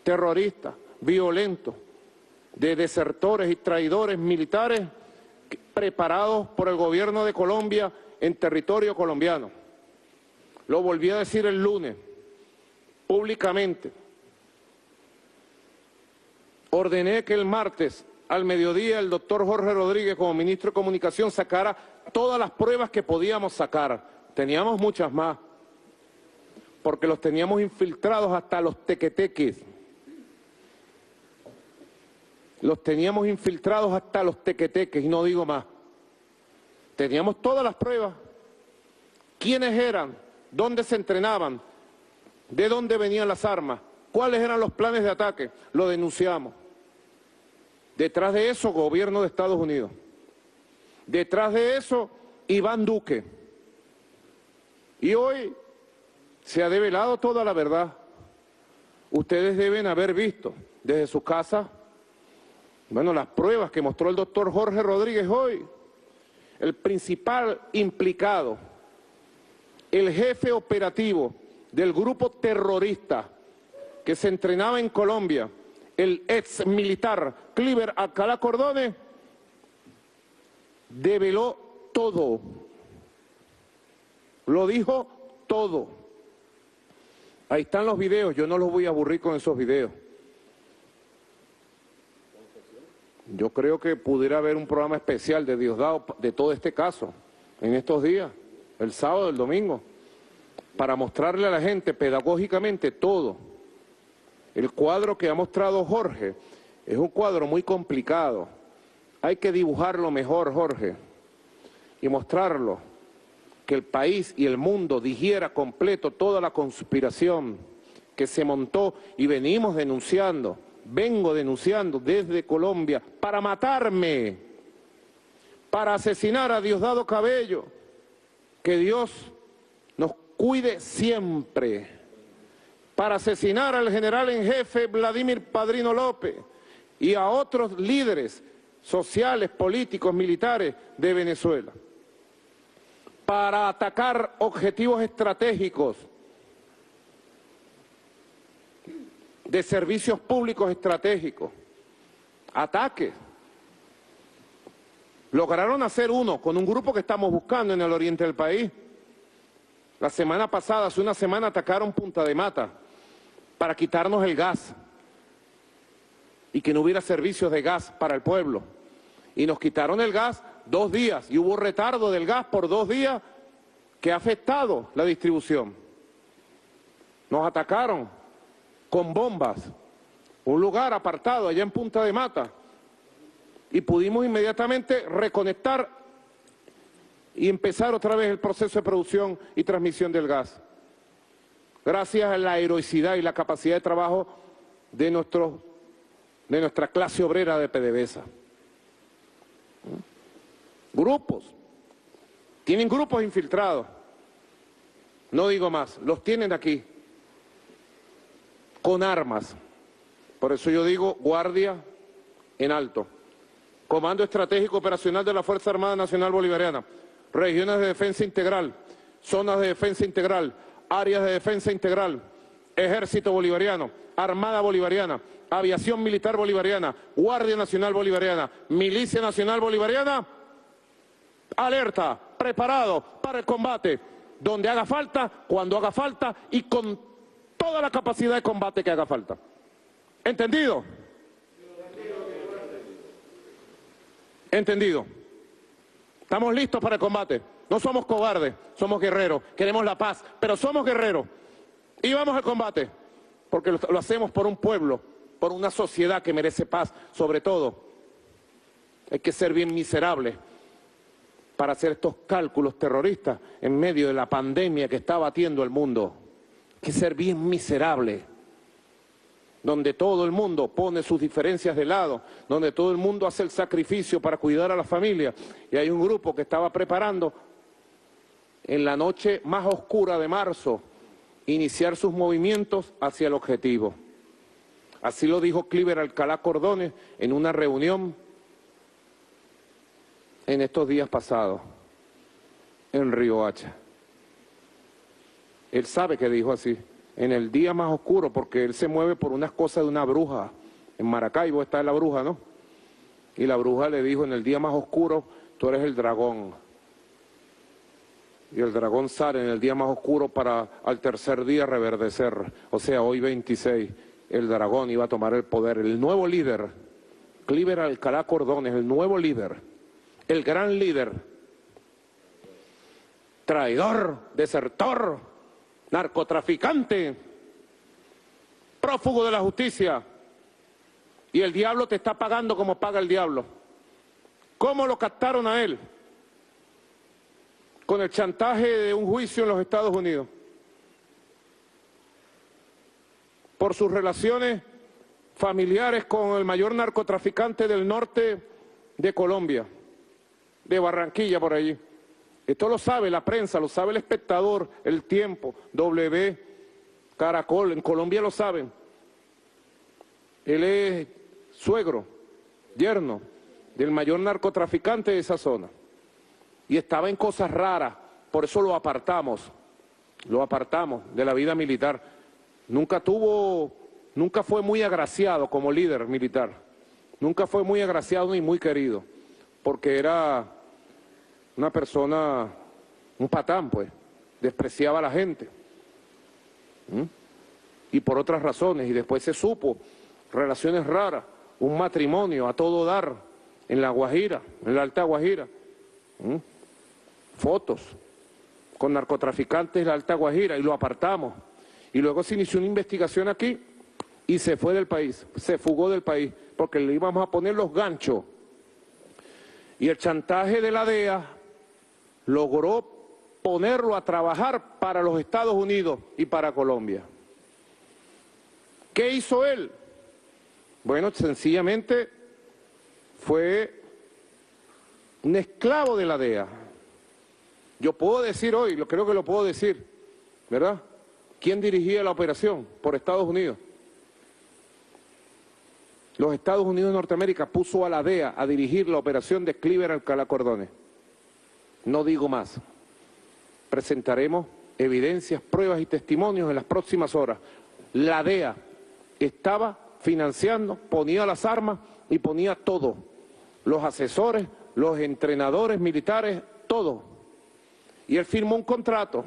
terrorista, violento, de desertores y traidores militares preparados por el gobierno de Colombia en territorio colombiano. Lo volví a decir el lunes, públicamente. Ordené que el martes, al mediodía, el doctor Jorge Rodríguez, como ministro de Comunicación, sacara todas las pruebas que podíamos sacar. Teníamos muchas más, porque los teníamos infiltrados hasta los tequeteques. Los teníamos infiltrados hasta los tequeteques, y no digo más. Teníamos todas las pruebas. ¿Quiénes eran? ¿Dónde se entrenaban? ¿De dónde venían las armas? ¿Cuáles eran los planes de ataque? Lo denunciamos. Detrás de eso, gobierno de Estados Unidos. Detrás de eso, Iván Duque. Y hoy se ha develado toda la verdad. Ustedes deben haber visto desde su casa, bueno, las pruebas que mostró el doctor Jorge Rodríguez hoy, el principal implicado, el jefe operativo del grupo terrorista que se entrenaba en Colombia, el ex militar Cliver Alcalá Cordones, develó todo, lo dijo todo. Ahí están los videos, yo no los voy a aburrir con esos videos. Yo creo que pudiera haber un programa especial de Diosdado de todo este caso, en estos días, el sábado, el domingo, para mostrarle a la gente pedagógicamente todo. El cuadro que ha mostrado Jorge es un cuadro muy complicado. Hay que dibujarlo mejor, Jorge, y mostrarlo, que el país y el mundo digiera completo toda la conspiración que se montó y venimos denunciando, vengo denunciando desde Colombia para matarme, para asesinar a Diosdado Cabello. Que Dios nos cuide siempre, para asesinar al general en jefe Vladimir Padrino López y a otros líderes sociales, políticos, militares de Venezuela, para atacar objetivos estratégicos de servicios públicos estratégicos, ataques. Lograron hacer uno con un grupo que estamos buscando en el oriente del país. La semana pasada, hace una semana, atacaron Punta de Mata para quitarnos el gas y que no hubiera servicios de gas para el pueblo. Y nos quitaron el gas 2 días, y hubo retardo del gas por 2 días que ha afectado la distribución. Nos atacaron con bombas, un lugar apartado allá en Punta de Mata, y pudimos inmediatamente reconectar y empezar otra vez el proceso de producción y transmisión del gas, gracias a la heroicidad y la capacidad de trabajo de nuestra clase obrera de PDVSA. Grupos, tienen grupos infiltrados, no digo más, los tienen aquí, con armas. Por eso yo digo guardia en alto. Comando Estratégico Operacional de la Fuerza Armada Nacional Bolivariana, regiones de defensa integral, zonas de defensa integral, áreas de defensa integral, Ejército Bolivariano, Armada Bolivariana, Aviación Militar Bolivariana, Guardia Nacional Bolivariana, Milicia Nacional Bolivariana, alerta, preparado para el combate, donde haga falta, cuando haga falta y con toda la capacidad de combate que haga falta. ¿Entendido? Entendido. Estamos listos para el combate. No somos cobardes, somos guerreros. Queremos la paz, pero somos guerreros. Y vamos al combate, porque lo hacemos por un pueblo, por una sociedad que merece paz, sobre todo. Hay que ser bien miserables para hacer estos cálculos terroristas en medio de la pandemia que está batiendo el mundo. Hay que ser bien miserable, donde todo el mundo pone sus diferencias de lado, donde todo el mundo hace el sacrificio para cuidar a la familia. Y hay un grupo que estaba preparando en la noche más oscura de marzo, iniciar sus movimientos hacia el objetivo. Así lo dijo Cliver Alcalá Cordones en una reunión en estos días pasados, en Riohacha. Él sabe que dijo así, en el día más oscuro, porque él se mueve por unas cosas de una bruja. En Maracaibo está la bruja, ¿no? Y la bruja le dijo, en el día más oscuro, tú eres el dragón. Y el dragón sale en el día más oscuro para al tercer día reverdecer. O sea, hoy 26, el dragón iba a tomar el poder. El nuevo líder, Cliver Alcalá Cordones, el nuevo líder, el gran líder, traidor, desertor, narcotraficante, prófugo de la justicia, y el diablo te está pagando como paga el diablo. ¿Cómo lo captaron a él? Con el chantaje de un juicio en los Estados Unidos, por sus relaciones familiares con el mayor narcotraficante del norte de Colombia, de Barranquilla, por allí. Esto lo sabe la prensa, lo sabe El Espectador, El Tiempo, W, Caracol, en Colombia lo saben. Él es suegro, yerno, del mayor narcotraficante de esa zona. Y estaba en cosas raras, por eso lo apartamos de la vida militar. Nunca fue muy agraciado como líder militar, nunca fue muy agraciado ni muy querido, porque era una persona, un patán pues, despreciaba a la gente. Y por otras razones, y después se supo, relaciones raras, un matrimonio a todo dar, en La Guajira, en la Alta Guajira. Fotos con narcotraficantes de la Alta Guajira, y lo apartamos. Y luego se inició una investigación aquí y se fue del país, se fugó del país, porque le íbamos a poner los ganchos. Y el chantaje de la DEA logró ponerlo a trabajar para los Estados Unidos y para Colombia. ¿Qué hizo él? Bueno, sencillamente fue un esclavo de la DEA. Yo puedo decir hoy, creo que lo puedo decir, ¿verdad? ¿Quién dirigía la operación por Estados Unidos? Los Estados Unidos de Norteamérica puso a la DEA a dirigir la operación de Cliver Alcalá Cordones. No digo más. Presentaremos evidencias, pruebas y testimonios en las próximas horas. La DEA estaba financiando, ponía las armas y ponía todo. Los asesores, los entrenadores militares, todo. Y él firmó un contrato.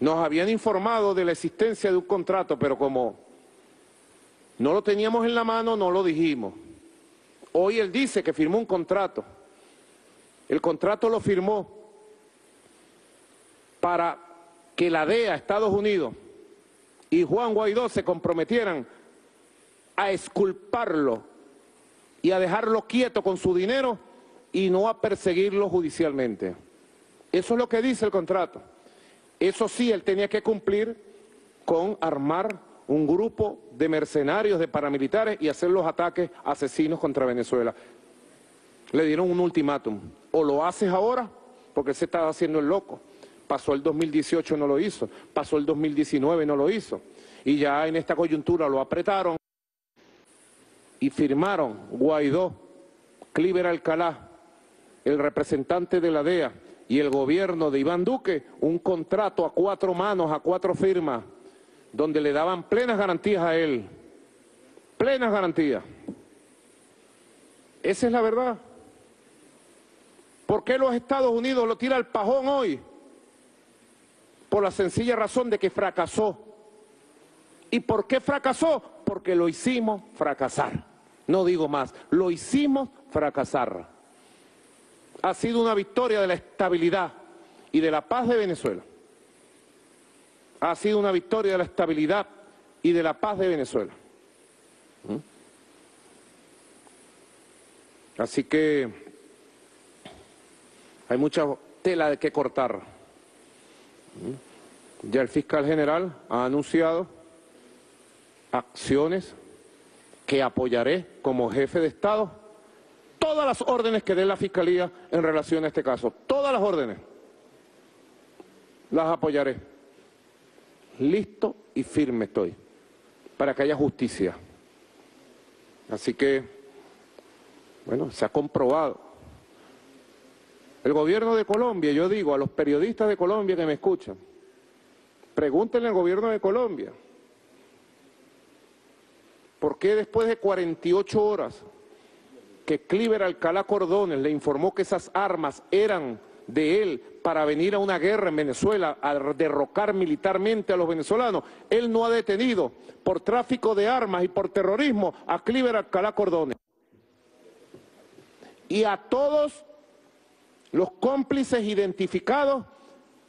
Nos habían informado de la existencia de un contrato, pero como no lo teníamos en la mano, no lo dijimos. Hoy él dice que firmó un contrato. El contrato lo firmó para que la DEA, Estados Unidos y Juan Guaidó se comprometieran a exculparlo y a dejarlo quieto con su dinero y no a perseguirlo judicialmente. Eso es lo que dice el contrato. Eso sí, él tenía que cumplir con armar un grupo de mercenarios, de paramilitares y hacer los ataques asesinos contra Venezuela. Le dieron un ultimátum. O lo haces ahora, porque se estaba haciendo el loco. Pasó el 2018, no lo hizo. Pasó el 2019, no lo hizo. Y ya en esta coyuntura lo apretaron. Y firmaron Guaidó, Cliver Alcalá, el representante de la DEA y el gobierno de Iván Duque, un contrato a 4 manos, a 4 firmas, donde le daban plenas garantías a él. Plenas garantías. Esa es la verdad. ¿Por qué los Estados Unidos lo tira al pajón hoy? Por la sencilla razón de que fracasó. ¿Y por qué fracasó? Porque lo hicimos fracasar. No digo más, lo hicimos fracasar. Ha sido una victoria de la estabilidad y de la paz de Venezuela. Ha sido una victoria de la estabilidad y de la paz de Venezuela. Así que hay mucha tela que cortar. Ya el fiscal general ha anunciado acciones que apoyaré como jefe de Estado. Todas las órdenes que dé la Fiscalía en relación a este caso, todas las órdenes, las apoyaré. Listo y firme estoy para que haya justicia. Así que, bueno, se ha comprobado. El gobierno de Colombia, yo digo a los periodistas de Colombia que me escuchan, pregúntenle al gobierno de Colombia, ¿por qué después de 48 horas... que Cliver Alcalá Cordones le informó que esas armas eran de él para venir a una guerra en Venezuela, a derrocar militarmente a los venezolanos, él no ha detenido por tráfico de armas y por terrorismo a Cliver Alcalá Cordones? Y a todos los cómplices identificados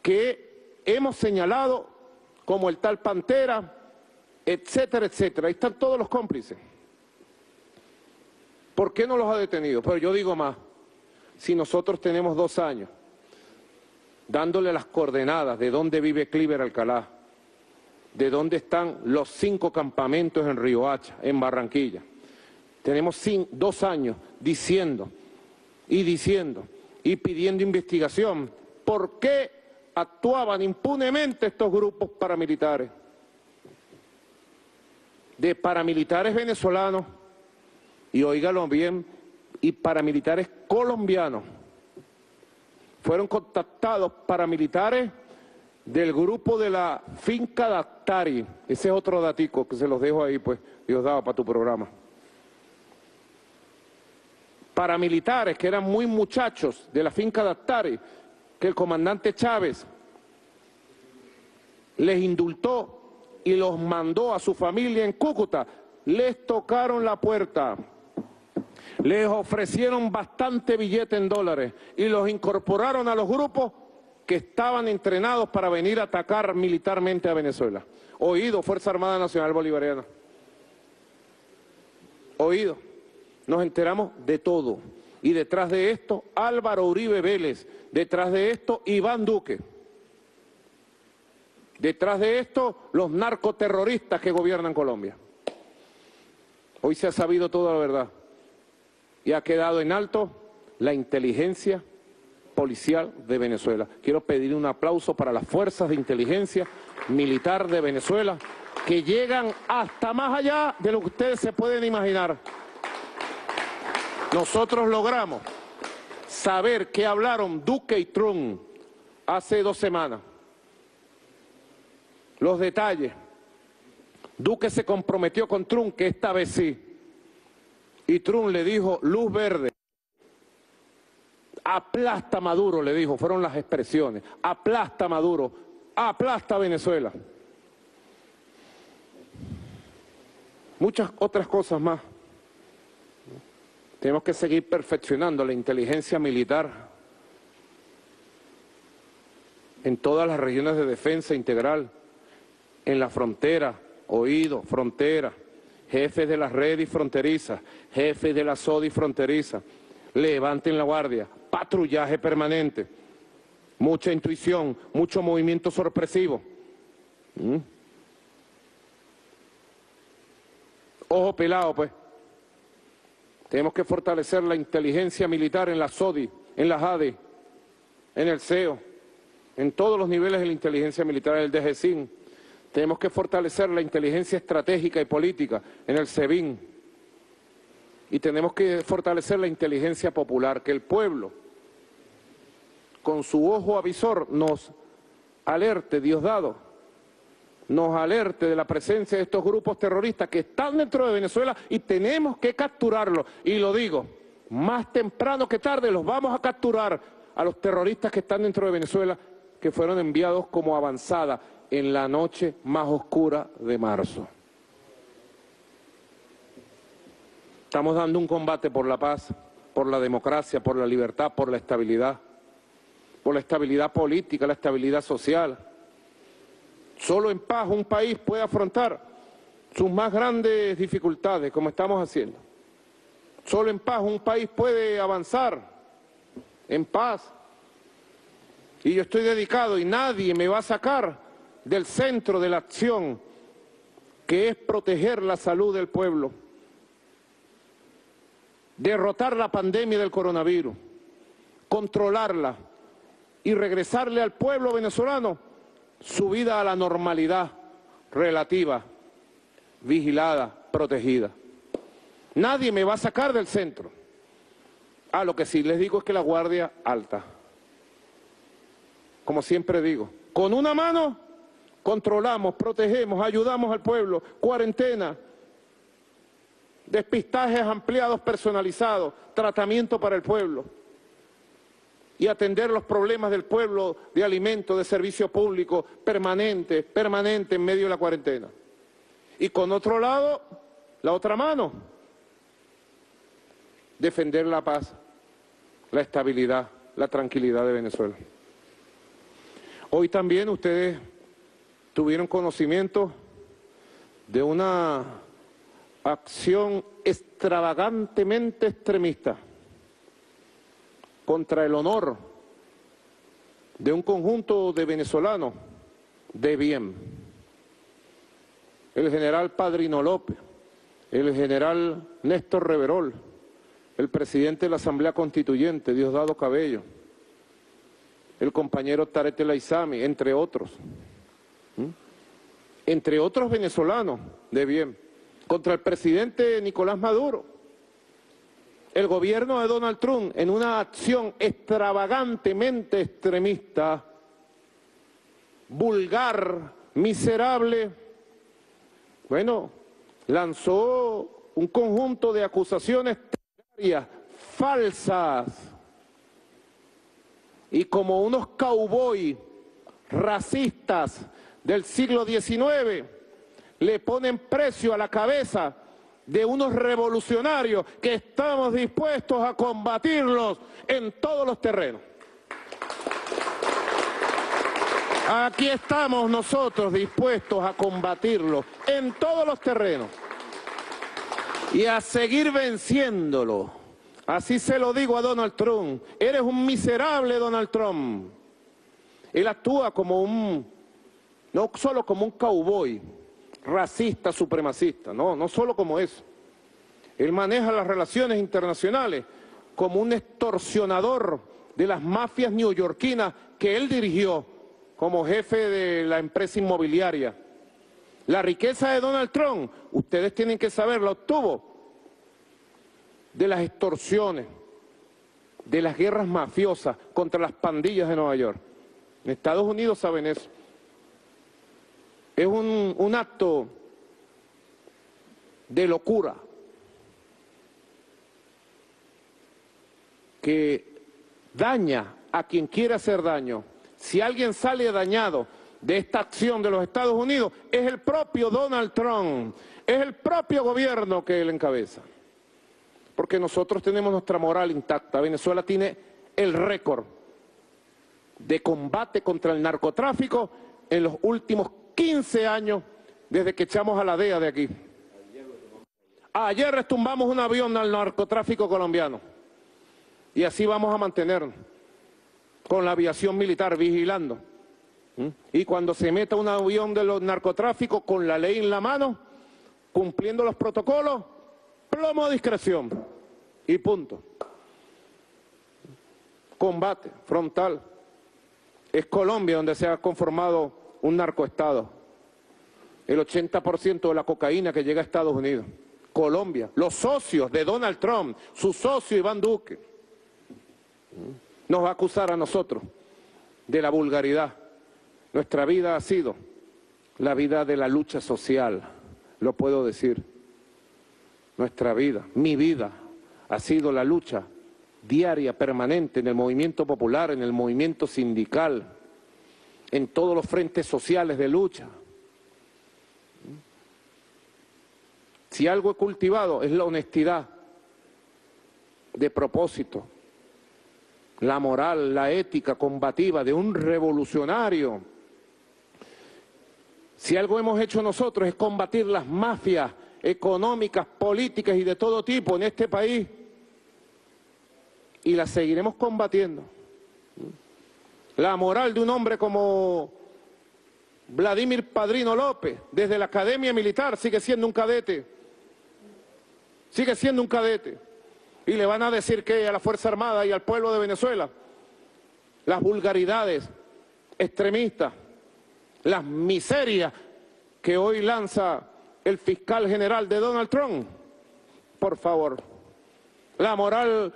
que hemos señalado, como el tal Pantera, etcétera, etcétera. Ahí están todos los cómplices. ¿Por qué no los ha detenido? Pero yo digo más, si nosotros tenemos 2 años dándole las coordenadas de dónde vive Cliver Alcalá, de dónde están los 5 campamentos en Riohacha, en Barranquilla, tenemos 2 años diciendo y pidiendo investigación, ¿por qué actuaban impunemente estos grupos paramilitares? de paramilitares venezolanos, y óigalo bien, y paramilitares colombianos. Fueron contactados paramilitares del grupo de la finca Daktari. Ese es otro datico que se los dejo ahí, pues, Diosdado, para tu programa. Paramilitares que eran muy muchachos de la finca Daktari, que el comandante Chávez les indultó y los mandó a su familia en Cúcuta. Les tocaron la puerta, les ofrecieron bastante billete en dólares y los incorporaron a los grupos que estaban entrenados para venir a atacar militarmente a Venezuela. Oído, Fuerza Armada Nacional Bolivariana. Oído. Nos enteramos de todo. Y detrás de esto, Álvaro Uribe Vélez. Detrás de esto, Iván Duque. Detrás de esto, los narcoterroristas que gobiernan Colombia. Hoy se ha sabido toda la verdad. Y ha quedado en alto la inteligencia policial de Venezuela. Quiero pedir un aplauso para las fuerzas de inteligencia militar de Venezuela, que llegan hasta más allá de lo que ustedes se pueden imaginar. Nosotros logramos saber qué hablaron Duque y Trump hace 2 semanas. Los detalles. Duque se comprometió con Trump que esta vez sí. Y Trump le dijo luz verde. Aplasta Maduro, le dijo, fueron las expresiones. Aplasta Maduro, aplasta Venezuela. Muchas otras cosas más. Tenemos que seguir perfeccionando la inteligencia militar en todas las regiones de defensa integral, en la frontera, oído, frontera, jefes de las redes fronterizas, jefes de la SODI fronteriza, levanten la guardia, patrullaje permanente, mucha intuición, mucho movimiento sorpresivo. Ojo pelado, pues. Tenemos que fortalecer la inteligencia militar en la SODI, en la JADE, en el CEO, en todos los niveles de la inteligencia militar, en el DGCIN. Tenemos que fortalecer la inteligencia estratégica y política en el SEBIN. Y tenemos que fortalecer la inteligencia popular, que el pueblo, con su ojo avisor, nos alerte, Diosdado, nos alerte de la presencia de estos grupos terroristas que están dentro de Venezuela y tenemos que capturarlos. Y lo digo, más temprano que tarde los vamos a capturar a los terroristas que están dentro de Venezuela, que fueron enviados como avanzada en la noche más oscura de marzo. Estamos dando un combate por la paz, por la democracia, por la libertad, por la estabilidad política, la estabilidad social. Solo en paz un país puede afrontar sus más grandes dificultades, como estamos haciendo. Solo en paz un país puede avanzar, en paz. Y yo estoy dedicado, y nadie me va a sacar del centro de la acción, que es proteger la salud del pueblo, derrotar la pandemia del coronavirus, controlarla y regresarle al pueblo venezolano su vida a la normalidad relativa, vigilada, protegida. Nadie me va a sacar del centro. Ah, lo que sí les digo es que la guardia alta. Como siempre digo, con una mano controlamos, protegemos, ayudamos al pueblo, cuarentena, despistajes ampliados personalizados, tratamiento para el pueblo, y atender los problemas del pueblo de alimento, de servicio público, permanente en medio de la cuarentena. Y con otro lado, la otra mano, defender la paz, la estabilidad, la tranquilidad de Venezuela. Hoy también ustedes tuvieron conocimiento de una acción extravagantemente extremista contra el honor de un conjunto de venezolanos de bien. El general Padrino López, el general Néstor Reverol, el presidente de la Asamblea Constituyente, Diosdado Cabello, el compañero Tareck El Aissami, entre otros. Entre otros venezolanos de bien. contra el presidente Nicolás Maduro, el gobierno de Donald Trump, en una acción extravagantemente extremista, vulgar, miserable, bueno, lanzó un conjunto de acusaciones temerarias, falsas, y como unos cowboys racistas del siglo XIX, le ponen precio a la cabeza de unos revolucionarios que estamos dispuestos a combatirlos en todos los terrenos. Aquí estamos nosotros dispuestos a combatirlos en todos los terrenos y a seguir venciéndolo. Así se lo digo a Donald Trump: eres un miserable, Donald Trump. Él actúa como no solo como un cowboy racista, supremacista, no solo como eso. Él maneja las relaciones internacionales como un extorsionador de las mafias neoyorquinas que él dirigió como jefe de la empresa inmobiliaria. La riqueza de Donald Trump, ustedes tienen que saber, la obtuvo de las extorsiones, de las guerras mafiosas contra las pandillas de Nueva York. En Estados Unidos saben eso. Es un acto de locura que daña a quien quiere hacer daño. Si alguien sale dañado de esta acción de los Estados Unidos, es el propio Donald Trump, es el propio gobierno que él encabeza. Porque nosotros tenemos nuestra moral intacta. Venezuela tiene el récord de combate contra el narcotráfico en los últimos 15 años desde que echamos a la DEA de aquí. Ayer retumbamos un avión al narcotráfico colombiano. Y así vamos a mantenernos, con la aviación militar vigilando. Y cuando se meta un avión de los narcotráficos con la ley en la mano, cumpliendo los protocolos, plomo a discreción y punto. Combate frontal. Es Colombia donde se ha conformado un narcoestado. El 80% de la cocaína que llega a Estados Unidos, Colombia. Los socios de Donald Trump, su socio Iván Duque, nos va a acusar a nosotros de la vulgaridad. Nuestra vida ha sido la vida de la lucha social, lo puedo decir. Nuestra vida, mi vida, ha sido la lucha diaria, permanente, en el movimiento popular, en el movimiento sindical, en todos los frentes sociales de lucha. Si algo he cultivado es la honestidad de propósito, la moral, la ética combativa de un revolucionario. Si algo hemos hecho nosotros es combatir las mafias económicas, políticas y de todo tipo en este país, y las seguiremos combatiendo. La moral de un hombre como Vladimir Padrino López, desde la academia militar, sigue siendo un cadete. Sigue siendo un cadete. Y le van a decir que a la Fuerza Armada y al pueblo de Venezuela, las vulgaridades extremistas, las miserias que hoy lanza el fiscal general de Donald Trump, por favor. La moral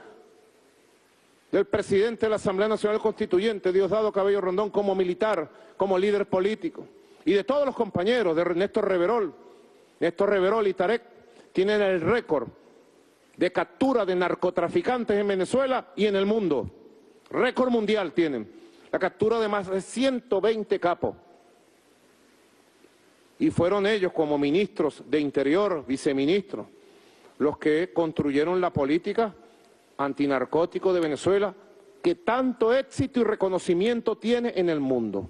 del presidente de la Asamblea Nacional Constituyente, Diosdado Cabello Rondón, como militar, como líder político, y de todos los compañeros, de Néstor Reverol. Néstor Reverol y Tareck tienen el récord de captura de narcotraficantes en Venezuela y en el mundo. Récord mundial tienen. La captura de más de 120 capos. Y fueron ellos, como ministros de Interior, viceministros, los que construyeron la política antinarcótico de Venezuela, que tanto éxito y reconocimiento tiene en el mundo.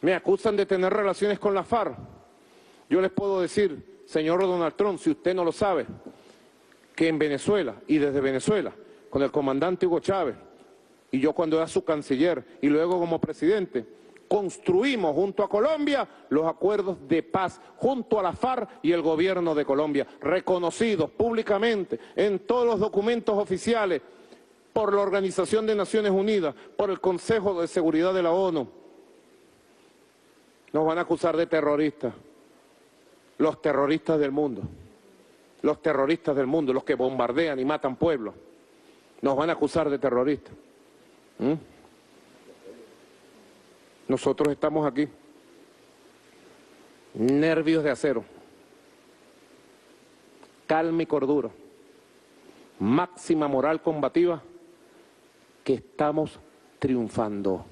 Me acusan de tener relaciones con la FARC. Yo les puedo decir, señor Donald Trump, si usted no lo sabe, que en Venezuela, y desde Venezuela, con el comandante Hugo Chávez, y yo cuando era su canciller, y luego como presidente, construimos junto a Colombia los acuerdos de paz, junto a la FARC y el gobierno de Colombia, reconocidos públicamente en todos los documentos oficiales por la Organización de Naciones Unidas, por el Consejo de Seguridad de la ONU. Nos van a acusar de terroristas. los terroristas del mundo. Los terroristas del mundo, los que bombardean y matan pueblos, nos van a acusar de terroristas. Nosotros estamos aquí, nervios de acero, calma y cordura, máxima moral combativa, que estamos triunfando.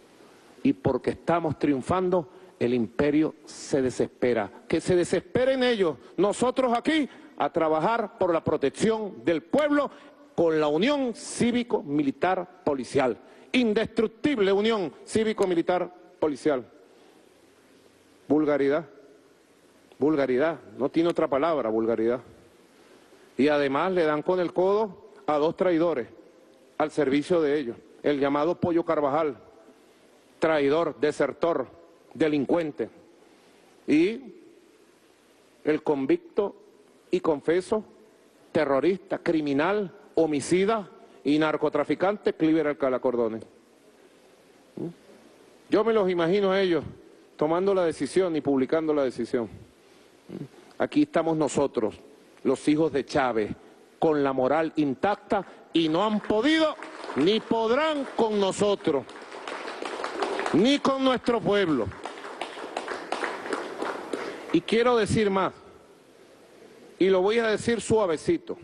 Y porque estamos triunfando, el imperio se desespera. Que se desesperen ellos, nosotros aquí, a trabajar por la protección del pueblo con la unión cívico-militar policial. Indestructible unión cívico-militar policial. Vulgaridad. Vulgaridad. No tiene otra palabra, vulgaridad. Y además le dan con el codo a dos traidores al servicio de ellos. El llamado Pollo Carvajal, traidor, desertor, delincuente. Y el convicto y confeso, terrorista, criminal, homicida y narcotraficante, Cliver Alcalá Cordones. Yo me los imagino a ellos tomando la decisión y publicando la decisión. Aquí estamos nosotros, los hijos de Chávez, con la moral intacta, y no han podido ni podrán con nosotros, ni con nuestro pueblo. Y quiero decir más, y lo voy a decir suavecito.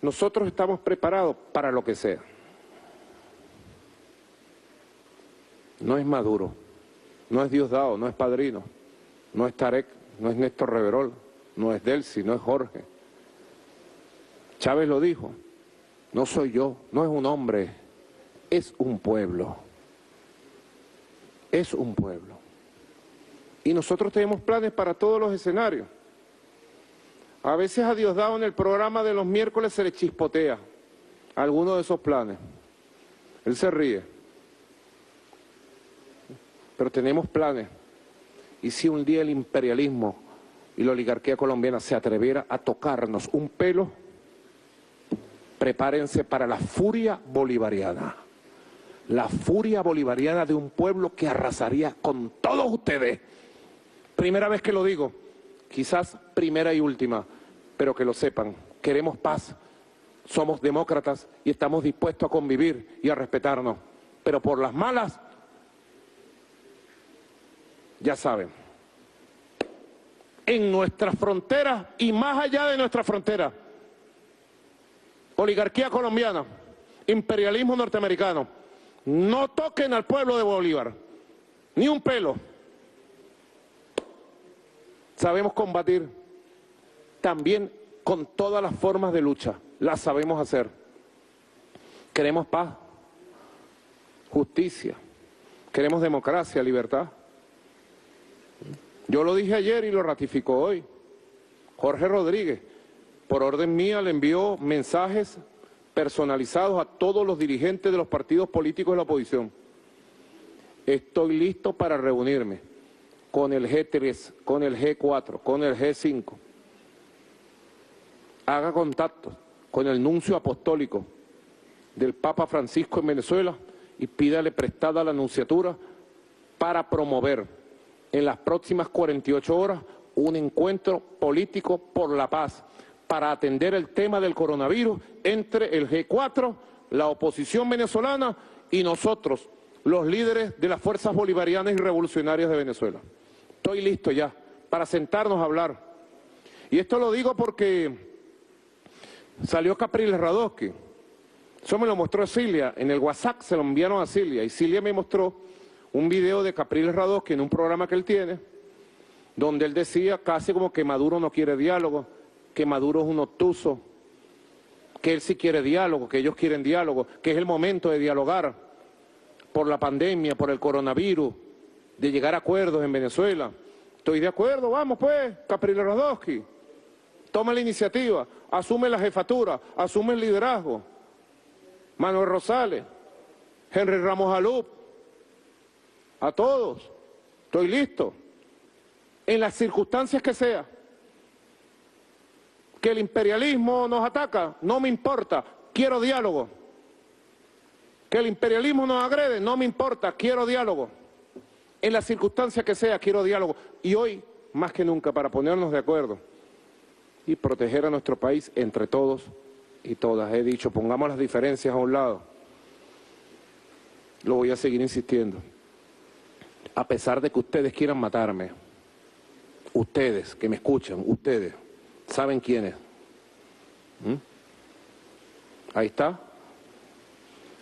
Nosotros estamos preparados para lo que sea. No es Maduro, no es Diosdado, no es Padrino, no es Tareck, no es Néstor Reverol, no es Delcy, no es Jorge. Chávez lo dijo, no soy yo, no es un hombre, es un pueblo. Es un pueblo. Y nosotros tenemos planes para todos los escenarios. A veces a Diosdado en el programa de los miércoles se le chispotea alguno de esos planes. Él se ríe. Pero tenemos planes. Y si un día el imperialismo y la oligarquía colombiana se atreviera a tocarnos un pelo, prepárense para la furia bolivariana. La furia bolivariana de un pueblo que arrasaría con todos ustedes. Primera vez que lo digo, quizás primera y última, pero que lo sepan. Queremos paz, somos demócratas y estamos dispuestos a convivir y a respetarnos. Pero por las malas, ya saben, en nuestras fronteras y más allá de nuestras fronteras, oligarquía colombiana, imperialismo norteamericano, no toquen al pueblo de Bolívar, ni un pelo. Sabemos combatir también con todas las formas de lucha, las sabemos hacer. Queremos paz, justicia, queremos democracia, libertad. Yo lo dije ayer y lo ratificó hoy. Jorge Rodríguez, por orden mía, le envió mensajes personalizados a todos los dirigentes de los partidos políticos de la oposición. Estoy listo para reunirme con el G3, con el G4, con el G5. Haga contactos con el nuncio apostólico del Papa Francisco en Venezuela y pídale prestada la nunciatura para promover en las próximas 48 horas, un encuentro político por la paz para atender el tema del coronavirus entre el G4, la oposición venezolana y nosotros, los líderes de las fuerzas bolivarianas y revolucionarias de Venezuela. Estoy listo ya para sentarnos a hablar. Y esto lo digo porque salió Capriles Radonski. Eso me lo mostró Cilia, en el WhatsApp se lo enviaron a Cilia y Cilia me mostró un video de Capriles Radonski en un programa que él tiene, donde él decía casi como que Maduro no quiere diálogo, que Maduro es un obtuso, que él sí quiere diálogo, que ellos quieren diálogo, que es el momento de dialogar por la pandemia, por el coronavirus, de llegar a acuerdos en Venezuela. Estoy de acuerdo, vamos pues, Capriles Radonski, toma la iniciativa, asume la jefatura, asume el liderazgo. Manuel Rosales, Henry Ramos Alup, a todos, estoy listo, en las circunstancias que sea. Que el imperialismo nos ataca, no me importa, quiero diálogo. Que el imperialismo nos agrede, no me importa, quiero diálogo. en las circunstancias que sea, quiero diálogo. Y hoy, más que nunca, para ponernos de acuerdo y proteger a nuestro país entre todos y todas. He dicho, pongamos las diferencias a un lado. Lo voy a seguir insistiendo. A pesar de que ustedes quieran matarme, ustedes que me escuchan, ustedes, ¿saben quiénes? Ahí está.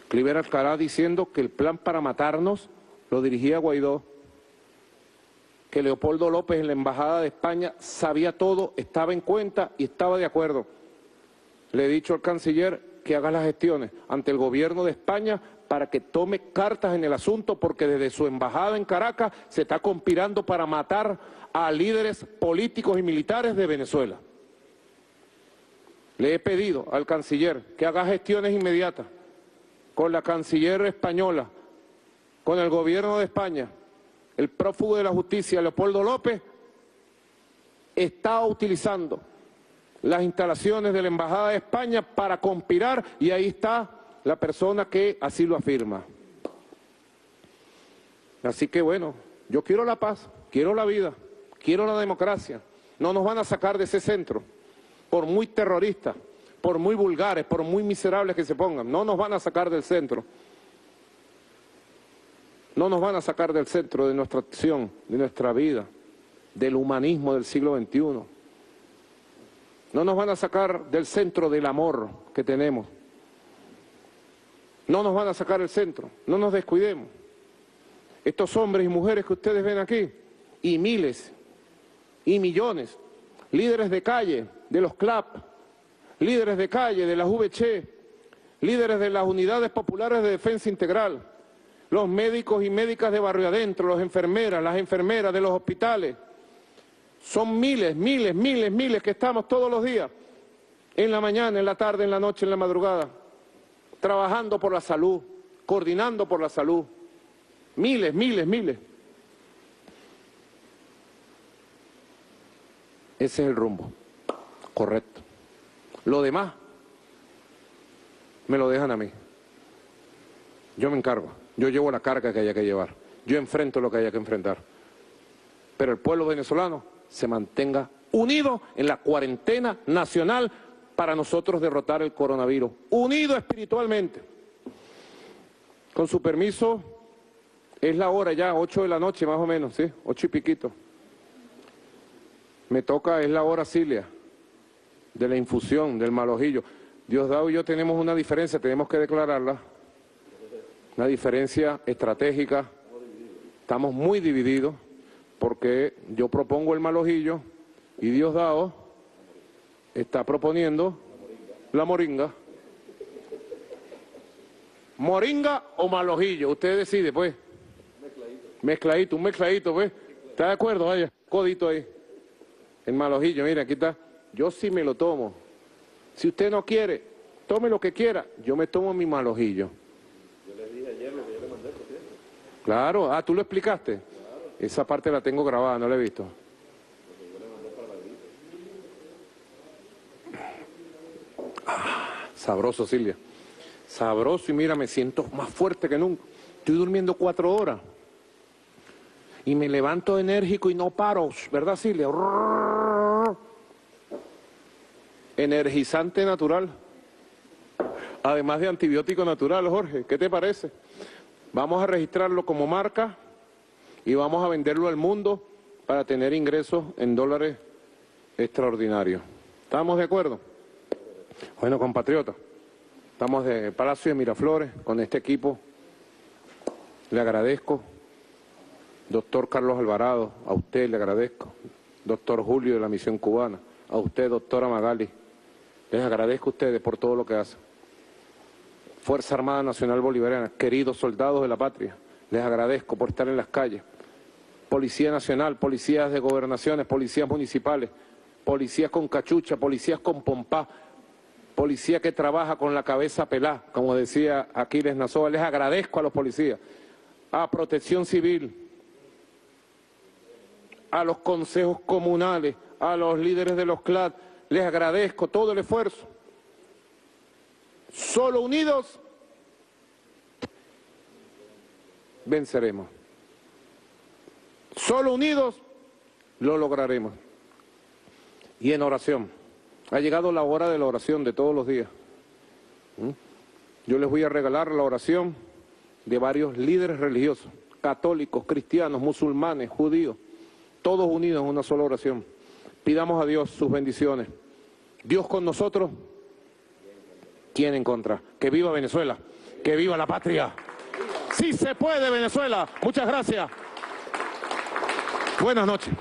Cliver Alcalá diciendo que el plan para matarnos lo dirigía Guaidó, que Leopoldo López en la Embajada de España sabía todo, estaba en cuenta y estaba de acuerdo. Le he dicho al canciller que haga las gestiones ante el gobierno de España para que tome cartas en el asunto, porque desde su embajada en Caracas se está conspirando para matar a líderes políticos y militares de Venezuela. Le he pedido al canciller que haga gestiones inmediatas con la canciller española, con el gobierno de España. El prófugo de la justicia, Leopoldo López, está utilizando las instalaciones de la Embajada de España para conspirar, y ahí está la persona que así lo afirma. Así que bueno, yo quiero la paz, quiero la vida, quiero la democracia. No nos van a sacar de ese centro, por muy terroristas, por muy vulgares, por muy miserables que se pongan. No nos van a sacar del centro. No nos van a sacar del centro de nuestra acción, de nuestra vida, del humanismo del siglo XXI. No nos van a sacar del centro del amor que tenemos. No nos van a sacar del centro, no nos descuidemos. Estos hombres y mujeres que ustedes ven aquí, y miles, y millones, líderes de calle, de los CLAP, líderes de calle, de las VC, líderes de las unidades populares de defensa integral, los médicos y médicas de barrio adentro, los enfermeras, las enfermeras de los hospitales. Son miles, miles, miles, miles que estamos todos los días, en la mañana, en la tarde, en la noche, en la madrugada, trabajando por la salud, coordinando por la salud. Miles, miles, miles. Ese es el rumbo correcto. Lo demás me lo dejan a mí. Yo me encargo. Yo llevo la carga que haya que llevar. Yo enfrento lo que haya que enfrentar. Pero el pueblo venezolano se mantenga unido en la cuarentena nacional para nosotros derrotar el coronavirus. Unido espiritualmente. Con su permiso, es la hora ya, 8 de la noche más o menos, ¿sí? 8 y piquito. Me toca, es la hora, Cilia, de la infusión, del malojillo. Diosdado y yo tenemos una diferencia, tenemos que declararla. Una diferencia estratégica, estamos muy divididos, porque yo propongo el malojillo y Diosdado está proponiendo la moringa. ¿Moringa o malojillo? Usted decide, pues. Mezcladito, un mezcladito, pues. ¿Está de acuerdo? Vaya, codito ahí. El malojillo, mira, aquí está. Yo sí me lo tomo. Si usted no quiere, tome lo que quiera, yo me tomo mi malojillo. Claro, ah, tú lo explicaste. Claro. Esa parte la tengo grabada, no la he visto. Ah, sabroso, Silvia. Sabroso, y mira, me siento más fuerte que nunca. Estoy durmiendo 4 horas. Y me levanto enérgico y no paro, ¿verdad, Silvia? Energizante natural. Además de antibiótico natural, Jorge, ¿qué te parece? Vamos a registrarlo como marca y vamos a venderlo al mundo para tener ingresos en dólares extraordinarios. ¿Estamos de acuerdo? Bueno, compatriotas, estamos de Palacio de Miraflores con este equipo. Le agradezco, doctor Carlos Alvarado, a usted le agradezco, doctor Julio de la Misión Cubana, a usted, doctora Magali, les agradezco a ustedes por todo lo que hacen. Fuerza Armada Nacional Bolivariana, queridos soldados de la patria, les agradezco por estar en las calles. Policía Nacional, policías de gobernaciones, policías municipales, policías con cachucha, policías con pompá, policía que trabaja con la cabeza pelá, como decía Aquiles Nazoa, les agradezco a los policías, a Protección Civil, a los consejos comunales, a los líderes de los CLAD, les agradezco todo el esfuerzo. Solo unidos venceremos. Solo unidos lo lograremos. Y en oración. Ha llegado la hora de la oración de todos los días. Yo les voy a regalar la oración de varios líderes religiosos, católicos, cristianos, musulmanes, judíos, todos unidos en una sola oración. Pidamos a Dios sus bendiciones. Dios con nosotros, ¿quién en contra? Que viva Venezuela, que viva la patria. ¡Sí se puede, Venezuela! Muchas gracias. Buenas noches.